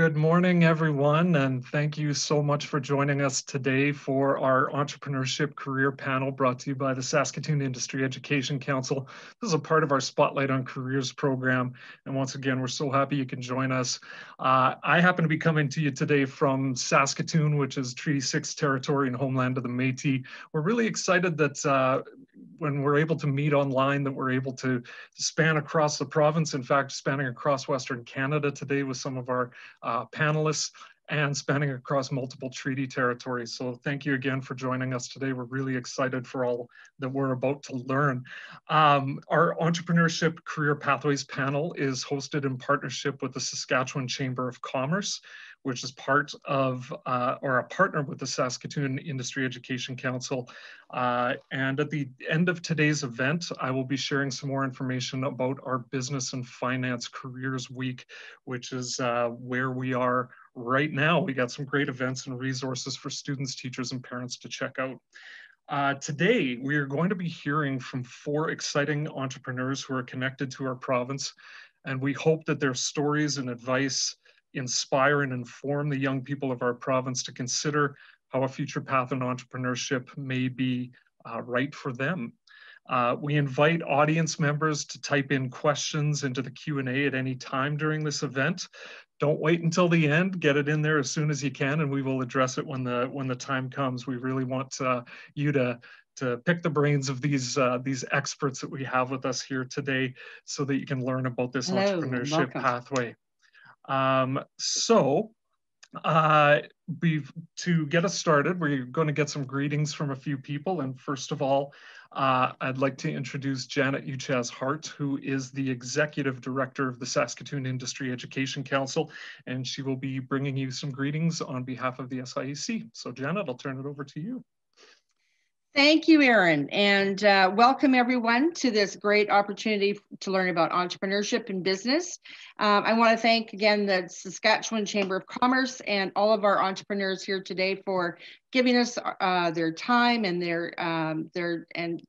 Good morning, everyone, and thank you so much for joining us today for our Entrepreneurship Career Panel brought to you by the Saskatoon Industry Education Council. This is a part of our Spotlight on Careers program, and once again, we're so happy you can join us. I happen to be coming to you today from Saskatoon, which is Treaty 6 territory and homeland of the Métis. We're really excited that when we're able to meet online, that we're able to span across the province, in fact, spanning across Western Canada today with some of our panelists and spanning across multiple treaty territories. So thank you again for joining us today. We're really excited for all that we're about to learn. Our Entrepreneurship Career Pathways panel is hosted in partnership with the Saskatchewan Chamber of Commerce, which is part of or a partner with the Saskatoon Industry Education Council. And at the end of today's event, I will be sharing some more information about our Business and Finance Careers Week, which is where we are right now. We got some great events and resources for students, teachers, and parents to check out. Today, we are going to be hearing from four exciting entrepreneurs who are connected to our province, and we hope that their stories and advice inspire and inform the young people of our province to consider how a future path in entrepreneurship may be right for them. We invite audience members to type in questions into the Q&A at any time during this event. Don't wait until the end, get it in there as soon as you can, and we will address it when the time comes. We really want you to pick the brains of these experts that we have with us here today so that you can learn about this entrepreneurship pathway. To get us started, we're going to get some greetings from a few people. And first of all, I'd like to introduce Janet Uchaz-Hart, who is the Executive Director of the Saskatoon Industry Education Council, and she will be bringing you some greetings on behalf of the SIEC. So Janet, I'll turn it over to you. Thank you, Aaron, and welcome everyone to this great opportunity to learn about entrepreneurship and business. I want to thank again the Saskatchewan Chamber of Commerce and all of our entrepreneurs here today for giving us their time and their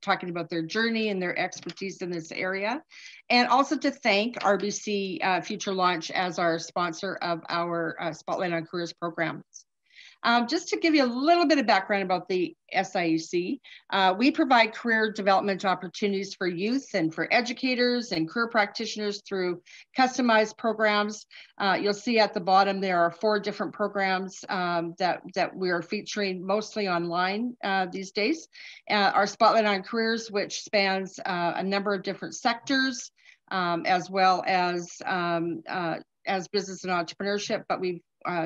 talking about their journey and their expertise in this area. And also to thank RBC Future Launch as our sponsor of our Spotlight on Careers program. Just to give you a little bit of background about the SIEC, we provide career development opportunities for youth and for educators and career practitioners through customized programs. You'll see at the bottom there are four different programs that we are featuring mostly online these days. Our Spotlight on Careers, which spans a number of different sectors, as well as business and entrepreneurship, but we've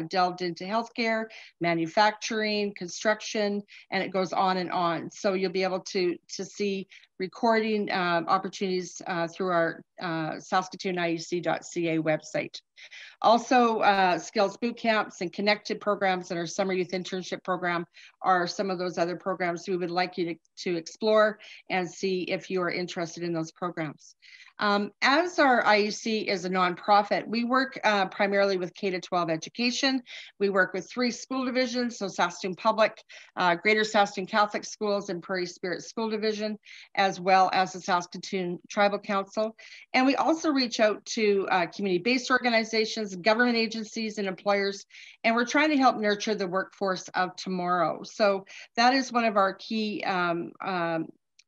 delved into healthcare, manufacturing, construction, and it goes on and on. So you'll be able to see recording opportunities through our saskatooniec.ca website. Also, skills boot camps and connected programs and our summer youth internship program are some of those other programs we would like you to explore and see if you are interested in those programs. As our IEC is a nonprofit, we work primarily with K-12 education. We work with three school divisions, so Saskatoon Public, Greater Saskatoon Catholic Schools, and Prairie Spirit School Division, as well as the Saskatoon Tribal Council. And we also reach out to community-based organizations, government agencies, and employers, and we're trying to help nurture the workforce of tomorrow. So that is one of our key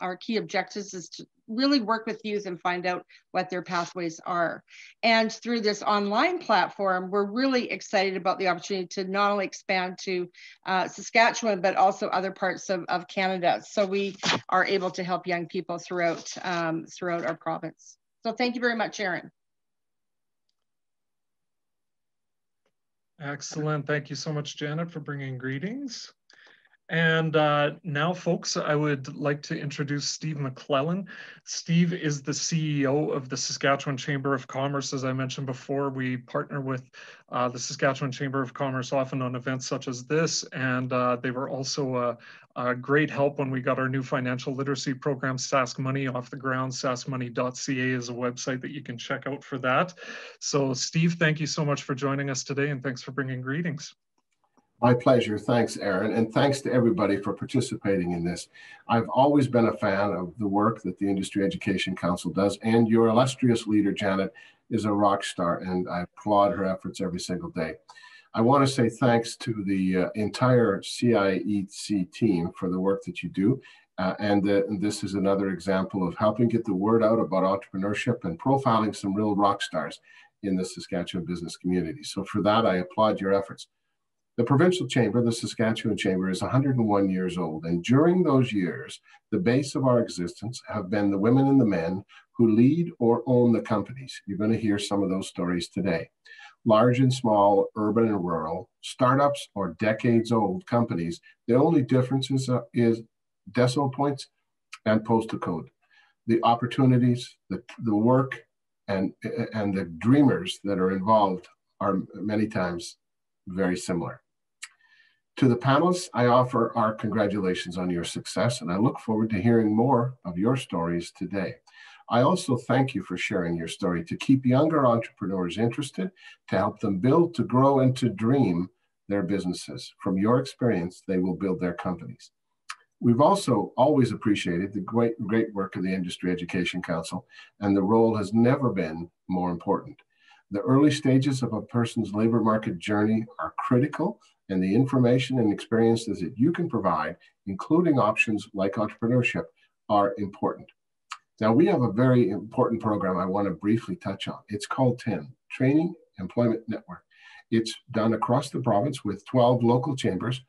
objectives, is to really work with youth and find out what their pathways are. And through this online platform, we're really excited about the opportunity to not only expand to Saskatchewan, but also other parts of Canada. So we are able to help young people throughout our province. So thank you very much, Aaron. Excellent. Thank you so much, Janet, for bringing greetings. And now, folks, I would like to introduce Steve McClellan. Steve is the CEO of the Saskatchewan Chamber of Commerce. As I mentioned before, we partner with the Saskatchewan Chamber of Commerce often on events such as this, and they were also a great help when we got our new financial literacy program, Sask Money, off the ground. SaskMoney.ca is a website that you can check out for that. So, Steve, thank you so much for joining us today, and thanks for bringing greetings. My pleasure. Thanks, Aaron. And thanks to everybody for participating in this. I've always been a fan of the work that the Industry Education Council does, and your illustrious leader, Janet, is a rock star, and I applaud her efforts every single day. I want to say thanks to the entire CIEC team for the work that you do. And this is another example of helping get the word out about entrepreneurship and profiling some real rock stars in the Saskatchewan business community. So for that, I applaud your efforts. The provincial chamber, the Saskatchewan Chamber, is 101 years old. And during those years, the base of our existence have been the women and the men who lead or own the companies. You're going to hear some of those stories today. Large and small, urban and rural, startups or decades old companies. The only difference is decimal points and postal code. The opportunities, the work, and the dreamers that are involved are many times very similar. To the panelists, I offer our congratulations on your success, and I look forward to hearing more of your stories today. I also thank you for sharing your story to keep younger entrepreneurs interested, to help them build, to grow, and to dream their businesses. From your experience, they will build their companies. We've also always appreciated the great work of the Industry Education Council, and the role has never been more important. The early stages of a person's labor market journey are critical, and the information and experiences that you can provide, including options like entrepreneurship, are important. Now, we have a very important program I want to briefly touch on. It's called TEN, Training Employment Network. It's done across the province with 12 local chambers.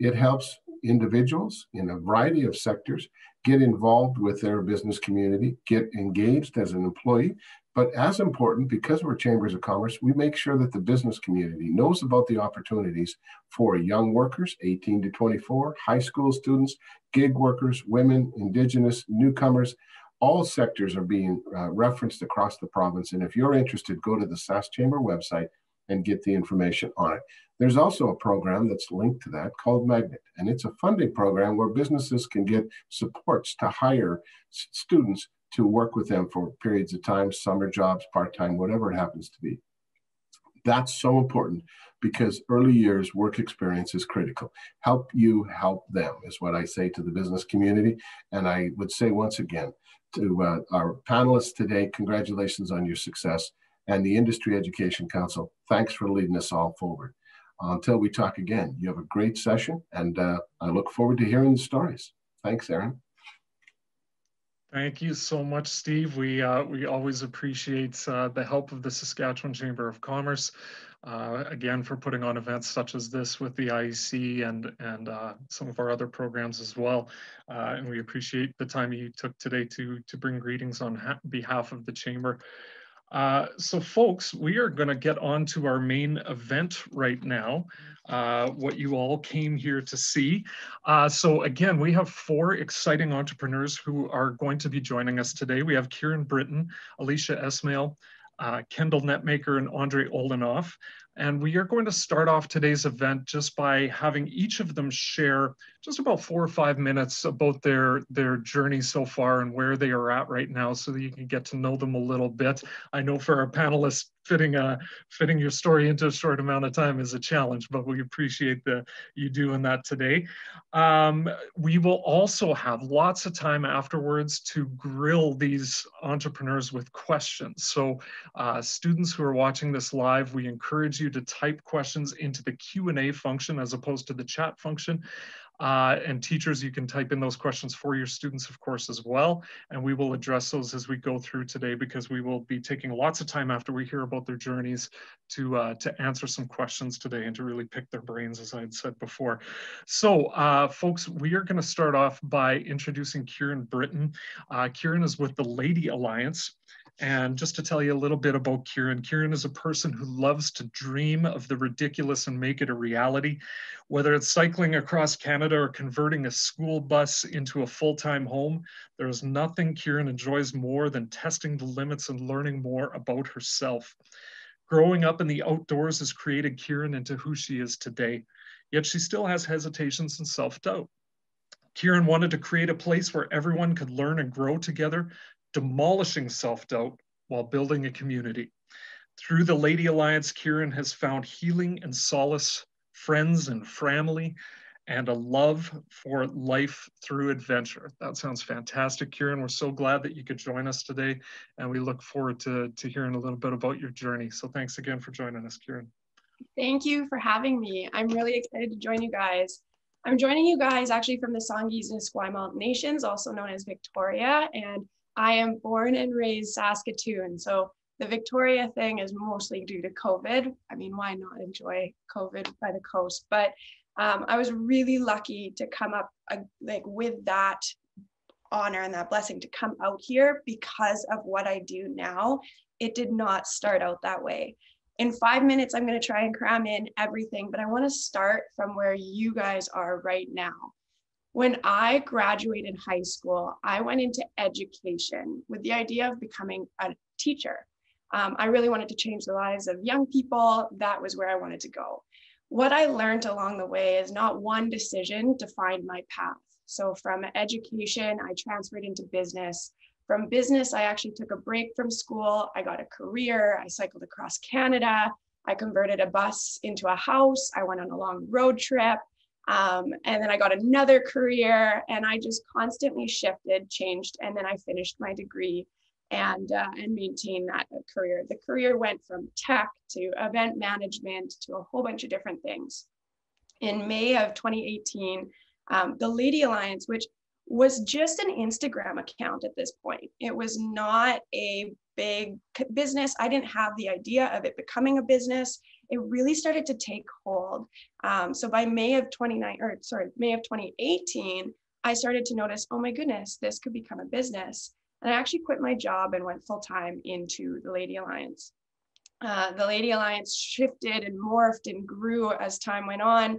It helps individuals in a variety of sectors get involved with their business community, get engaged as an employee. But as important, because we're chambers of commerce, we make sure that the business community knows about the opportunities for young workers, 18 to 24, high school students, gig workers, women, Indigenous, newcomers. All sectors are being referenced across the province. And if you're interested, go to the SAS Chamber website and get the information on it. There's also a program that's linked to that called Magnet, and it's a funding program where businesses can get supports to hire students to work with them for periods of time, summer jobs, part-time, whatever it happens to be. That's so important because early years work experience is critical. Help you help them is what I say to the business community. And I would say once again to our panelists today, congratulations on your success, and the Industry Education Council, thanks for leading us all forward. Until we talk again, you have a great session, and I look forward to hearing the stories. Thanks, Aaron. Thank you so much, Steve. We always appreciate the help of the Saskatchewan Chamber of Commerce, again, for putting on events such as this with the IEC and some of our other programs as well. And we appreciate the time you took today to bring greetings on behalf of the Chamber. So folks, we are going to get on to our main event right now, what you all came here to see. So again, we have four exciting entrepreneurs who are going to be joining us today. We have Kieran Britton, Alicia Esmail, Kendall Netmaker, and Andrei Olenov. And we are going to start off today's event just by having each of them share just about 4 or 5 minutes about their journey so far and where they are at right now so that you can get to know them a little bit. I know for our panelists, fitting your story into a short amount of time is a challenge, but we appreciate you doing that today. We will also have lots of time afterwards to grill these entrepreneurs with questions. So students who are watching this live, we encourage you to type questions into the Q&A function as opposed to the chat function. And teachers, you can type in those questions for your students, of course, as well. And we will address those as we go through today, because we will be taking lots of time after we hear about their journeys to answer some questions today and to really pick their brains, as I had said before. So folks, we are going to start off by introducing Kieran Britton. Kieran is with the Lady Alliance. And just to tell you a little bit about Kieran, Kieran is a person who loves to dream of the ridiculous and make it a reality. Whether it's cycling across Canada or converting a school bus into a full-time home, there is nothing Kieran enjoys more than testing the limits and learning more about herself. Growing up in the outdoors has created Kieran into who she is today, yet she still has hesitations and self-doubt. Kieran wanted to create a place where everyone could learn and grow together, demolishing self-doubt while building a community. Through the Lady Alliance, Kieran has found healing and solace friends and family, and a love for life through adventure. That sounds fantastic, Kieran. We're so glad that you could join us today, and we look forward to hearing a little bit about your journey. So thanks again for joining us, Kieran. Thank you for having me. I'm really excited to join you guys. I'm joining you guys actually from the Songhees and Esquimalt Nations, also known as Victoria, and I am born and raised Saskatoon. So the Victoria thing is mostly due to COVID. I mean, why not enjoy COVID by the coast? But I was really lucky to come up with that honor and that blessing to come out here because of what I do now. It did not start out that way. In 5 minutes, I'm going to try and cram in everything, but I want to start from where you guys are right now. When I graduated high school, I went into education with the idea of becoming a teacher. I really wanted to change the lives of young people. That was where I wanted to go. What I learned along the way is not one decision defined my path. So from education, I transferred into business. From business, I actually took a break from school. I got a career. I cycled across Canada. I converted a bus into a house. I went on a long road trip. And then I got another career, and I just constantly shifted, changed, and then I finished my degree and maintain that career. The career went from tech to event management to a whole bunch of different things. In May of 2018, The Lady Alliance, which was just an Instagram account at this point, it was not a big business. I didn't have the idea of it becoming a business. It really started to take hold. So by May of 2018, I started to notice, oh my goodness, this could become a business. And I actually quit my job and went full-time into the Lady Alliance. The Lady Alliance shifted and morphed and grew as time went on.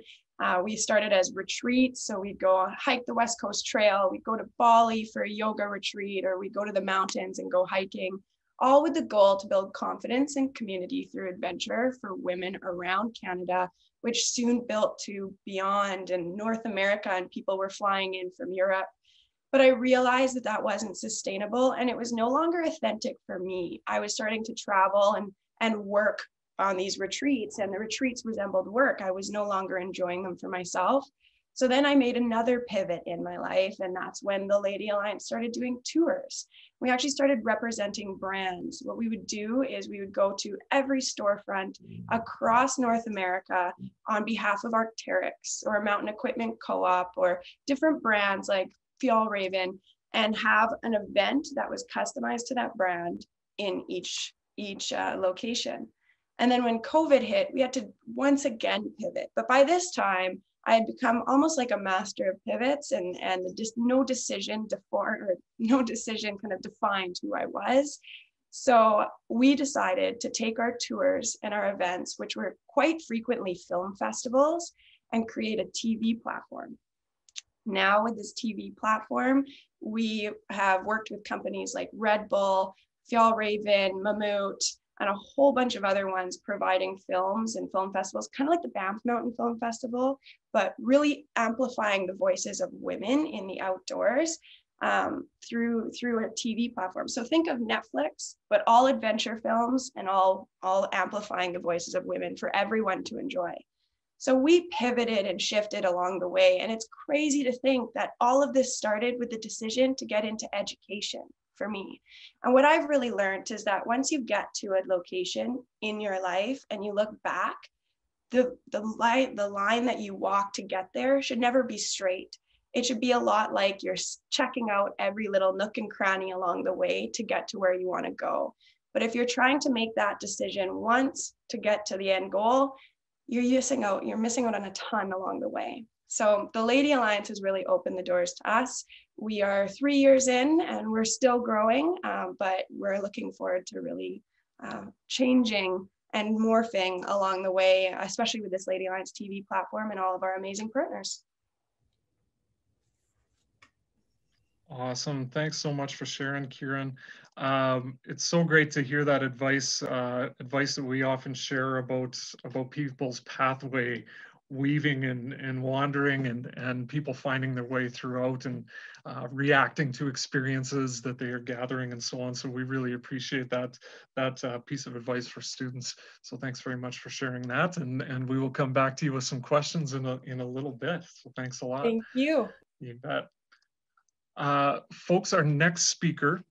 We started as retreats, so we'd go hike the West Coast Trail, we'd go to Bali for a yoga retreat, or we'd go to the mountains and go hiking, all with the goal to build confidence and community through adventure for women around Canada, which soon built to beyond and North America, and people were flying in from Europe. But I realized that that wasn't sustainable, and it was no longer authentic for me. I was starting to travel and work on these retreats, and the retreats resembled work. I was no longer enjoying them for myself. So then I made another pivot in my life, and that's when the Lady Alliance started doing tours. We actually started representing brands. What we would do is we would go to every storefront across North America on behalf of Arc'teryx or Mountain Equipment Co-op or different brands like Fjallraven, and have an event that was customized to that brand in each location. And then when COVID hit, we had to once again pivot. But by this time, I had become almost like a master of pivots, and just no decision kind of defined who I was. So we decided to take our tours and our events, which were quite frequently film festivals, and create a TV platform. Now with this TV platform, we have worked with companies like Red Bull, Fjallraven, Mammut, and a whole bunch of other ones providing films and film festivals, kind of like the Banff Mountain Film Festival, but really amplifying the voices of women in the outdoors through a TV platform. So think of Netflix, but all adventure films and all amplifying the voices of women for everyone to enjoy. So we pivoted and shifted along the way, and it's crazy to think that all of this started with the decision to get into education for me. And what I've really learned is that once you get to a location in your life and you look back, the line that you walk to get there should never be straight. It should be a lot like you're checking out every little nook and cranny along the way to get to where you want to go. But if you're trying to make that decision once to get to the end goal, you're missing out on a ton along the way. So the Lady Alliance has really opened the doors to us. We are 3 years in and we're still growing, but we're looking forward to really changing and morphing along the way, especially with this Lady Alliance TV platform and all of our amazing partners. Awesome. Thanks so much for sharing, Kieran. It's so great to hear that advice that we often share about people's pathway weaving and wandering and people finding their way throughout and reacting to experiences that they are gathering and so on. So we really appreciate that piece of advice for students. So thanks very much for sharing that. And we will come back to you with some questions in a little bit. So thanks a lot. Thank you. You bet. Folks, our next speaker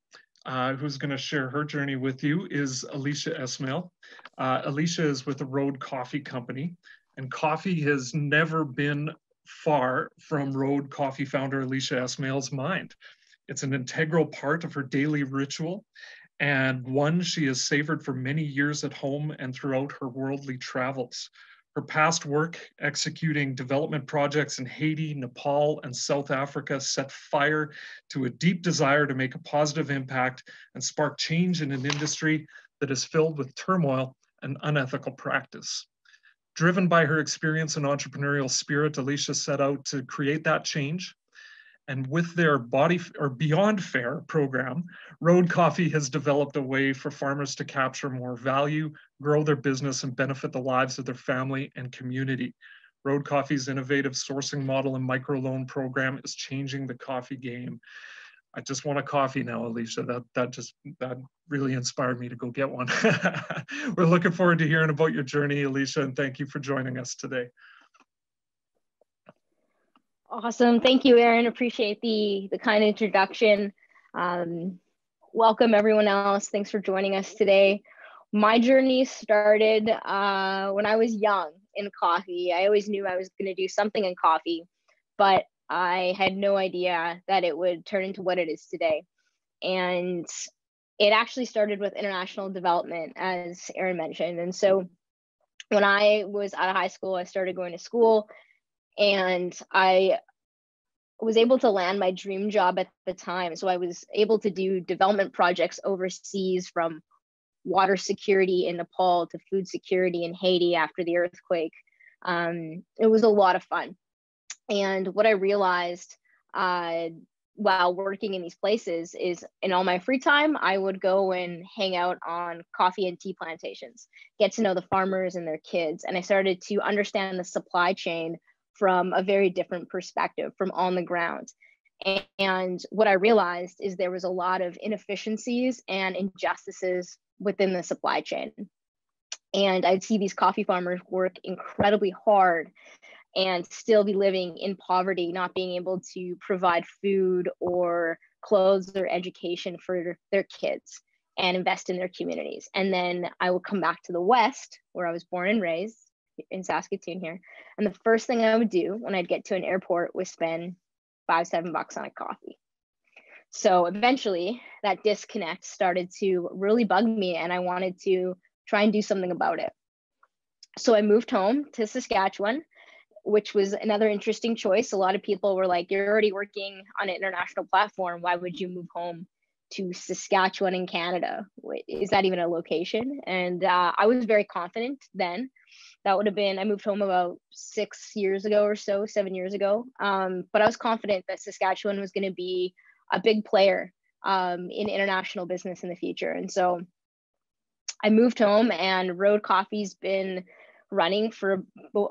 who's going to share her journey with you is Alicia Esmail. Alicia is with the Road Coffee Company, and coffee has never been far from Road Coffee founder Alicia Esmail's mind. It's an integral part of her daily ritual, and one she has savored for many years at home and throughout her worldly travels. Her past work executing development projects in Haiti, Nepal, and South Africa set fire to a deep desire to make a positive impact and spark change in an industry that is filled with turmoil and unethical practice. Driven by her experience and entrepreneurial spirit, Alicia set out to create that change. And with their Beyond Fair program, Road Coffee has developed a way for farmers to capture more value, grow their business, and benefit the lives of their family and community. Road Coffee's innovative sourcing model and microloan program is changing the coffee game. I just want a coffee now, Alicia. That really inspired me to go get one. We're looking forward to hearing about your journey, Alicia, and thank you for joining us today. Awesome. Thank you, Aaron. Appreciate the kind introduction. Welcome, everyone else. Thanks for joining us today. My journey started when I was young in coffee. I always knew I was going to do something in coffee, but I had no idea that it would turn into what it is today. And it actually started with international development, as Aaron mentioned. And so when I was out of high school, I started going to school. And I was able to land my dream job at the time. So I was able to do development projects overseas, from water security in Nepal to food security in Haiti after the earthquake. It was a lot of fun. And what I realized while working in these places is in all my free time, I would go and hang out on coffee and tea plantations, get to know the farmers and their kids. And I started to understand the supply chain from a very different perspective, from on the ground. And what I realized is there was a lot of inefficiencies and injustices within the supply chain. And I'd see these coffee farmers work incredibly hard and still be living in poverty, not being able to provide food or clothes or education for their kids and invest in their communities. And then I would come back to the West, where I was born and raised, in Saskatoon here. And the first thing I would do when I'd get to an airport was spend $5, $7 on a coffee. So eventually that disconnect started to really bug me, and I wanted to try and do something about it. So I moved home to Saskatchewan, which was another interesting choice. A lot of people were like, you're already working on an international platform. Why would you move home to Saskatchewan in Canada? Is that even a location? And I was very confident then. That would have been, I moved home about 6 years ago or so, 7 years ago. But I was confident that Saskatchewan was going to be a big player in international business in the future. And so I moved home, and Road Coffee's been running for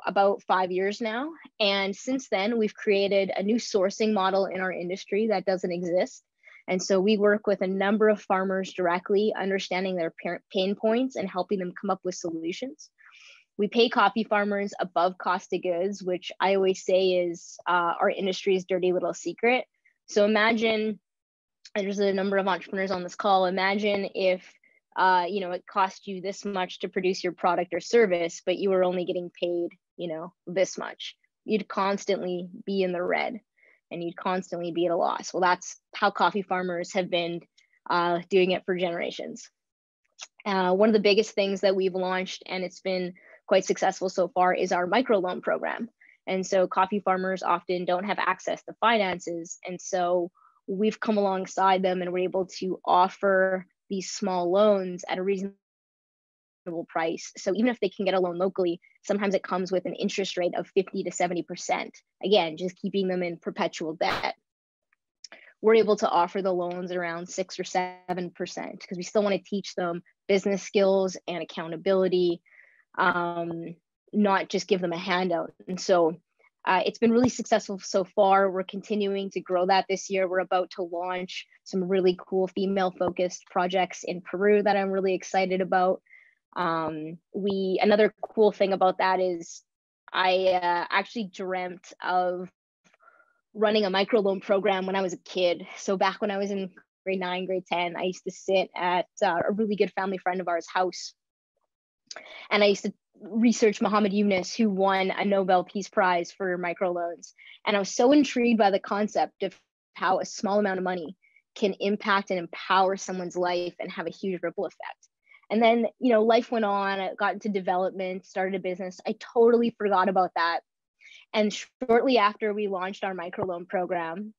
about 5 years now. And since then, we've created a new sourcing model in our industry that doesn't exist. And so we work with a number of farmers directly, understanding their pain points and helping them come up with solutions. We pay coffee farmers above cost of goods, which I always say is our industry's dirty little secret. So imagine, and there's a number of entrepreneurs on this call, imagine if you know, it cost you this much to produce your product or service, but you were only getting paid, you know, this much. You'd constantly be in the red, and you'd constantly be at a loss. Well, that's how coffee farmers have been doing it for generations. One of the biggest things that we've launched, and it's been quite successful so far, is our microloan program. And so coffee farmers often don't have access to finances. And so we've come alongside them, and we're able to offer these small loans at a reasonable price. So even if they can get a loan locally, sometimes it comes with an interest rate of 50 to 70%. Again, just keeping them in perpetual debt. We're able to offer the loans around 6 or 7% because we still want to teach them business skills and accountability. not just give them a handout. And so it's been really successful so far. We're continuing to grow that this year. We're about to launch some really cool female-focused projects in Peru that I'm really excited about. Another cool thing about that is I actually dreamt of running a microloan program when I was a kid. So back when I was in grade 9, grade 10, I used to sit at a really good family friend of ours' house. And I used to research Muhammad Yunus, who won a Nobel Peace Prize for microloans. And I was so intrigued by the concept of how a small amount of money can impact and empower someone's life and have a huge ripple effect. And then, you know, life went on, I got into development, started a business. I totally forgot about that. And shortly after we launched our microloan program,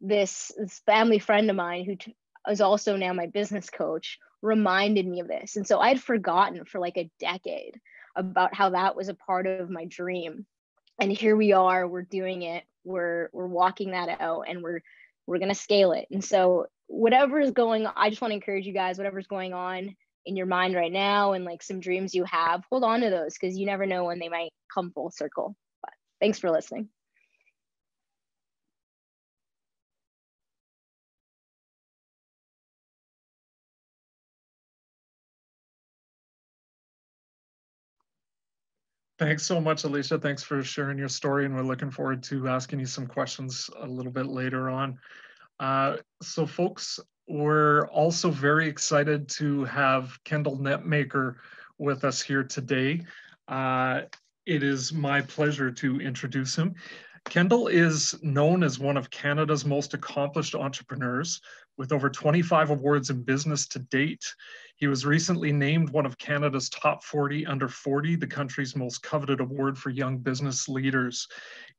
this family friend of mine, who is also now my business coach, reminded me of this. And so I'd forgotten for like a decade about how that was a part of my dream. And here we are, we're doing it, we're walking that out, and we're gonna scale it. And so whatever is going on, I just wanna encourage you guys, whatever's going on in your mind right now and like some dreams you have, hold on to those, because you never know when they might come full circle. But thanks for listening. Thanks so much, Alicia. Thanks for sharing your story, and we're looking forward to asking you some questions a little bit later on. So folks, we're also very excited to have Kendall Netmaker with us here today. It is my pleasure to introduce him. Kendall is known as one of Canada's most accomplished entrepreneurs, with over 25 awards in business to date. He was recently named one of Canada's top 40 under 40, the country's most coveted award for young business leaders.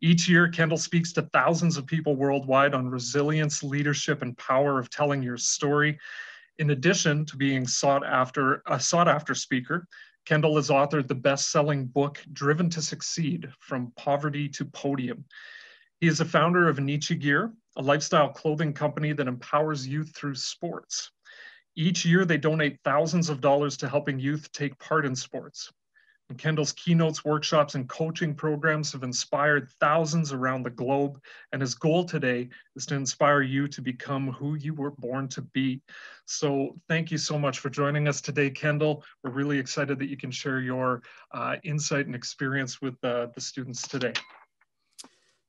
Each year, Kendall speaks to thousands of people worldwide on resilience, leadership, and power of telling your story. In addition to being a sought-after speaker, Kendall has authored the best-selling book, Driven to Succeed, From Poverty to Podium. He is a founder of Niche Gear, a lifestyle clothing company that empowers youth through sports. Each year, they donate thousands of dollars to helping youth take part in sports. And Kendall's keynotes, workshops, and coaching programs have inspired thousands around the globe, and his goal today is to inspire you to become who you were born to be. So thank you so much for joining us today, Kendall. We're really excited that you can share your insight and experience with the students today.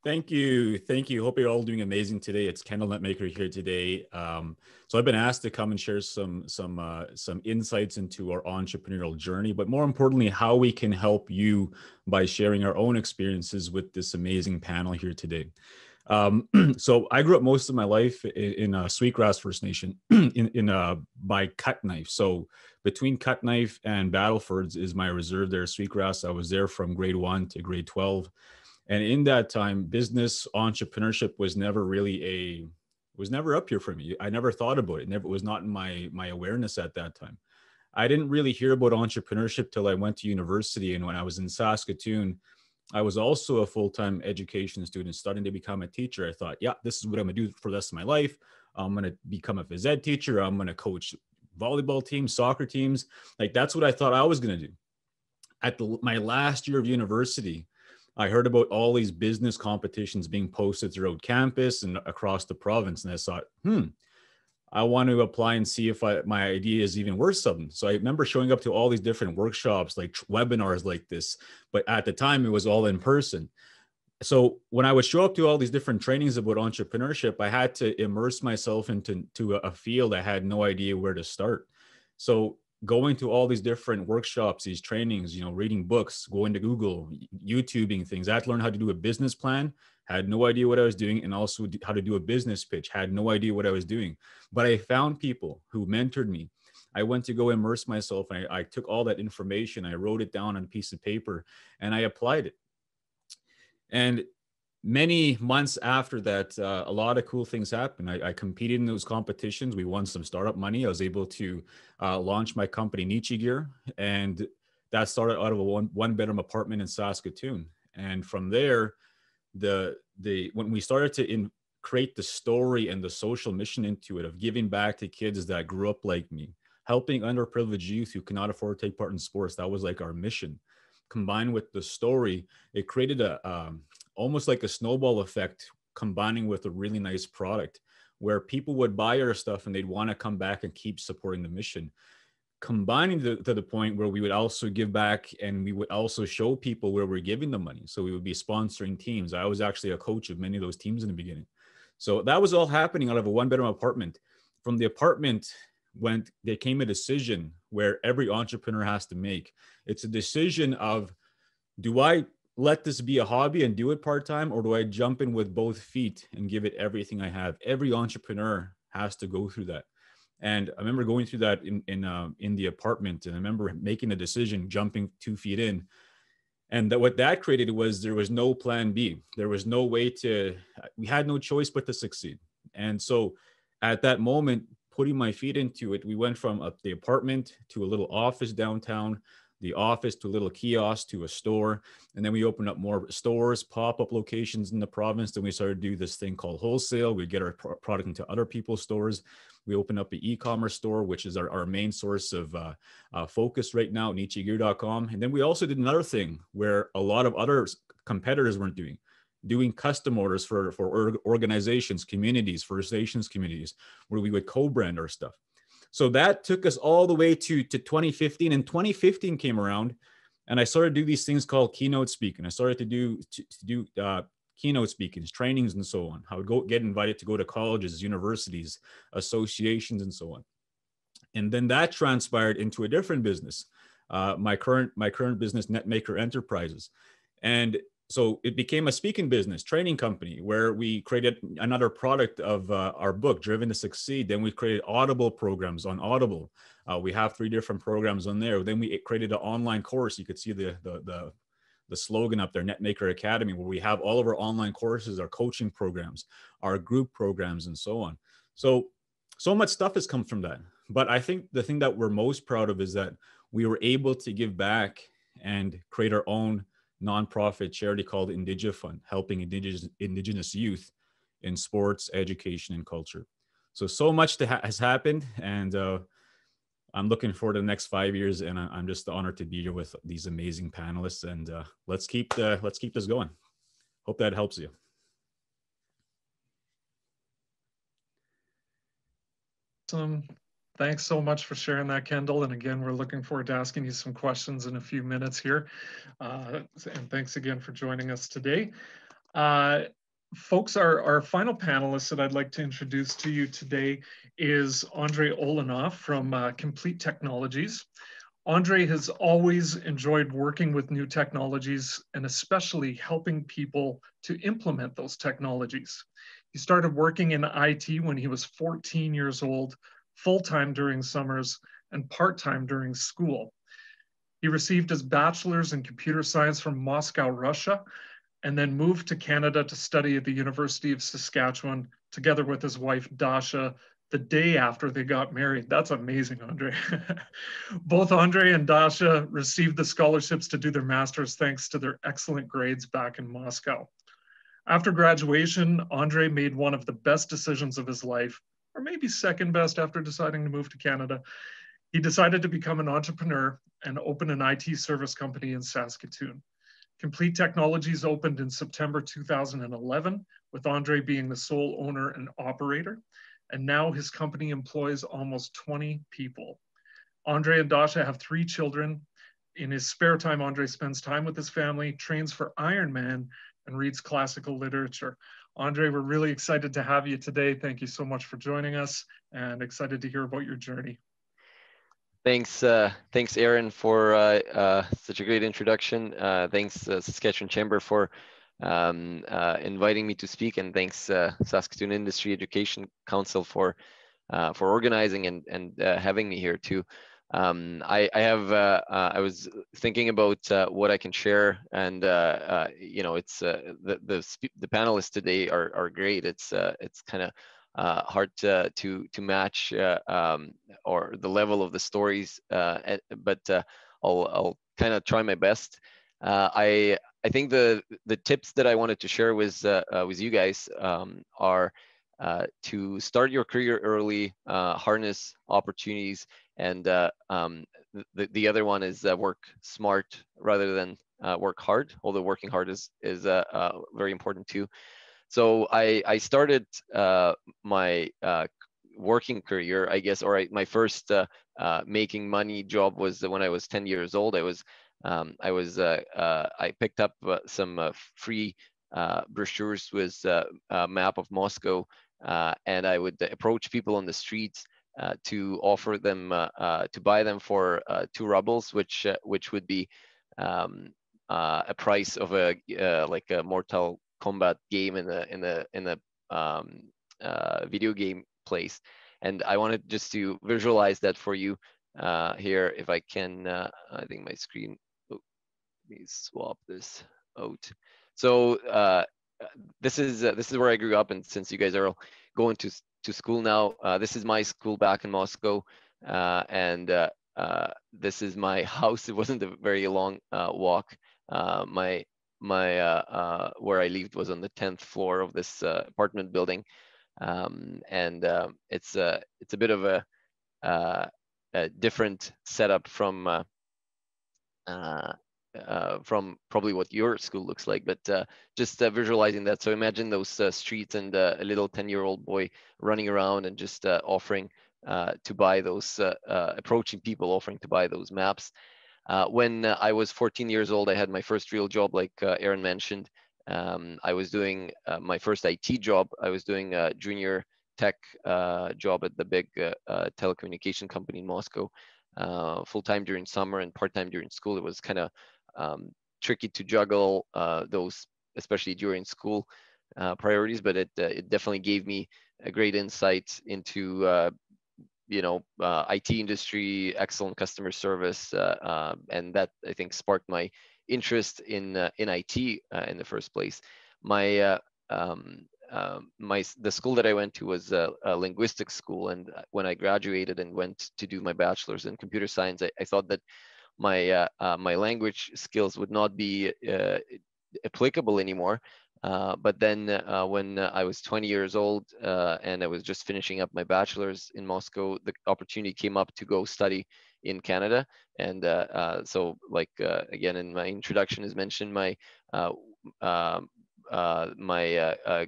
Thank you. Thank you. Hope you're all doing amazing today. It's Kendall Netmaker here today. So I've been asked to come and share some insights into our entrepreneurial journey, but more importantly, how we can help you by sharing our own experiences with this amazing panel here today. So I grew up most of my life in Sweetgrass First Nation by Cutknife. So between Cutknife and Battlefords is my reserve there, Sweetgrass. I was there from grade 1 to grade 12. And in that time, business entrepreneurship was never really was never up here for me. I never thought about it. It was not in my awareness at that time. I didn't really hear about entrepreneurship till I went to university. And when I was in Saskatoon, I was also a full-time education student starting to become a teacher. I thought, yeah, this is what I'm gonna do for the rest of my life. I'm gonna become a phys ed teacher. I'm gonna coach volleyball teams, soccer teams. Like, that's what I thought I was gonna do. At my last year of university, I heard about all these business competitions being posted throughout campus and across the province. And I thought, I want to apply and see if my idea is even worth something. So I remember showing up to all these different workshops, like webinars like this, but at the time it was all in person. So when I would show up to all these different trainings about entrepreneurship, I had to immerse myself into a field I had no idea where to start. So going to all these different workshops, these trainings, you know, reading books, going to Google, YouTubing things. I had to learn how to do a business plan, had no idea what I was doing, and also how to do a business pitch, had no idea what I was doing. But I found people who mentored me. I went to go immerse myself, and I took all that information, I wrote it down on a piece of paper, and I applied it. And many months after that, a lot of cool things happened. I competed in those competitions. We won some startup money. I was able to launch my company, Niche Gear, and that started out of a one-bedroom apartment in Saskatoon. And from there, when we started to create the story and the social mission into it of giving back to kids that grew up like me, helping underprivileged youth who cannot afford to take part in sports, that was like our mission. combined with the story, it created a almost like a snowball effect, combining with a really nice product where people would buy our stuff and they'd want to come back and keep supporting the mission. Combining to the point where we would also give back, and we would also show people where we're giving the money. So we would be sponsoring teams. I was actually a coach of many of those teams in the beginning. So that was all happening out of a one-bedroom apartment. From the apartment, when there came a decision where every entrepreneur has to make, it's a decision of, do I let this be a hobby and do it part-time, or do I jump in with both feet and give it everything I have? Every entrepreneur has to go through that. And I remember going through that in the apartment, and I remember making a decision, jumping 2 feet in. And that what that created was, there was no plan B. There was no way to, we had no choice but to succeed. And so at that moment, putting my feet into it, we went from the apartment to a little office downtown, the office to a little kiosk to a store. And then we opened up more stores, pop-up locations in the province. Then we started to do this thing called wholesale. We get our product into other people's stores. We opened up an e-commerce store, which is our main source of focus right now, nichegear.com. And then we also did another thing where a lot of other competitors weren't doing custom orders for organizations, communities, First Nations communities, where we would co-brand our stuff. So that took us all the way to 2015, and 2015 came around, and I started to do these things called keynote speaking. I started to do keynote speakings, trainings, and so on. I would go get invited to go to colleges, universities, associations, and so on. And then that transpired into a different business, my current business, Netmaker Enterprises, and so it became a speaking business, training company, where we created another product of our book, Driven to Succeed. Then we created Audible programs on Audible. We have 3 different programs on there. Then we created an online course. You could see the slogan up there, Netmaker Academy, where we have all of our online courses, our coaching programs, our group programs, and so on. So much stuff has come from that. But I think the thing that we're most proud of is that we were able to give back and create our own nonprofit charity called Indigifund, helping indigenous youth in sports, education, and culture. So much has happened, and I'm looking forward to the next 5 years, and I'm just honored to be here with these amazing panelists, and let's keep this going. Hope that helps you. Awesome. Thanks so much for sharing that, Kendall. And again, we're looking forward to asking you some questions in a few minutes here. And thanks again for joining us today. Folks, our final panelist that I'd like to introduce to you today is Andrei Olenov from Complete Technologies. Andrei has always enjoyed working with new technologies and especially helping people to implement those technologies. He started working in IT when he was 14 years old, full-time during summers and part-time during school. He received his bachelor's in computer science from Moscow, Russia, and then moved to Canada to study at the University of Saskatchewan together with his wife, Dasha, the day after they got married. That's amazing, Andrei. Both Andrei and Dasha received the scholarships to do their master's thanks to their excellent grades back in Moscow. After graduation, Andrei made one of the best decisions of his life, or maybe second best after deciding to move to Canada. He decided to become an entrepreneur and open an IT service company in Saskatoon. Complete Technologies opened in September 2011, with Andrei being the sole owner and operator. And now his company employs almost 20 people. Andrei and Dasha have 3 children. In his spare time, Andrei spends time with his family, trains for Ironman, and reads classical literature. Andrei, we're really excited to have you today. Thank you so much for joining us, and excited to hear about your journey. Thanks, thanks, Aaron, for such a great introduction. Thanks, Saskatchewan Chamber, for inviting me to speak, and thanks, Saskatoon Industry Education Council, for organizing and having me here too. I was thinking about what I can share, and you know, it's the panelists today are great. It's kind of hard to match or the level of the stories, but I'll kind of try my best. I think the tips that I wanted to share with you guys are to start your career early, harness opportunities, and The other one is work smart rather than work hard, although working hard is very important too. So I started my working career, I guess, or my first making money job was when I was 10 years old. I picked up some free brochures with a map of Moscow, and I would approach people on the streets to offer them to buy them for 2 rubles, which would be a price of a like a Mortal Kombat game in a video game place. And I wanted just to visualize that for you here, if I can. I think my screen. Oh, let me swap this out. So this is where I grew up, and since you guys are all going to school now, this is my school back in Moscow, and this is my house. It wasn't a very long walk. My where I lived was on the 10th floor of this apartment building, and it's a bit of a different setup from probably what your school looks like, but just visualizing that. So imagine those streets and a little 10-year-old boy running around and just offering to buy those, approaching people, offering to buy those maps. When I was 14 years old, I had my first real job, like Aaron mentioned. I was doing my first IT job. I was doing a junior tech job at the big telecommunication company in Moscow, full-time during summer and part-time during school. It was kind of tricky to juggle those, especially during school, priorities, but it definitely gave me a great insight into IT industry, excellent customer service, and that, I think, sparked my interest in IT in the first place. My the school that I went to was a linguistics school, and when I graduated and went to do my bachelor's in computer science, I thought that my my language skills would not be applicable anymore. But then when I was 20 years old and I was just finishing up my bachelor's in Moscow, the opportunity came up to go study in Canada. And so, like, again, in my introduction is mentioned, my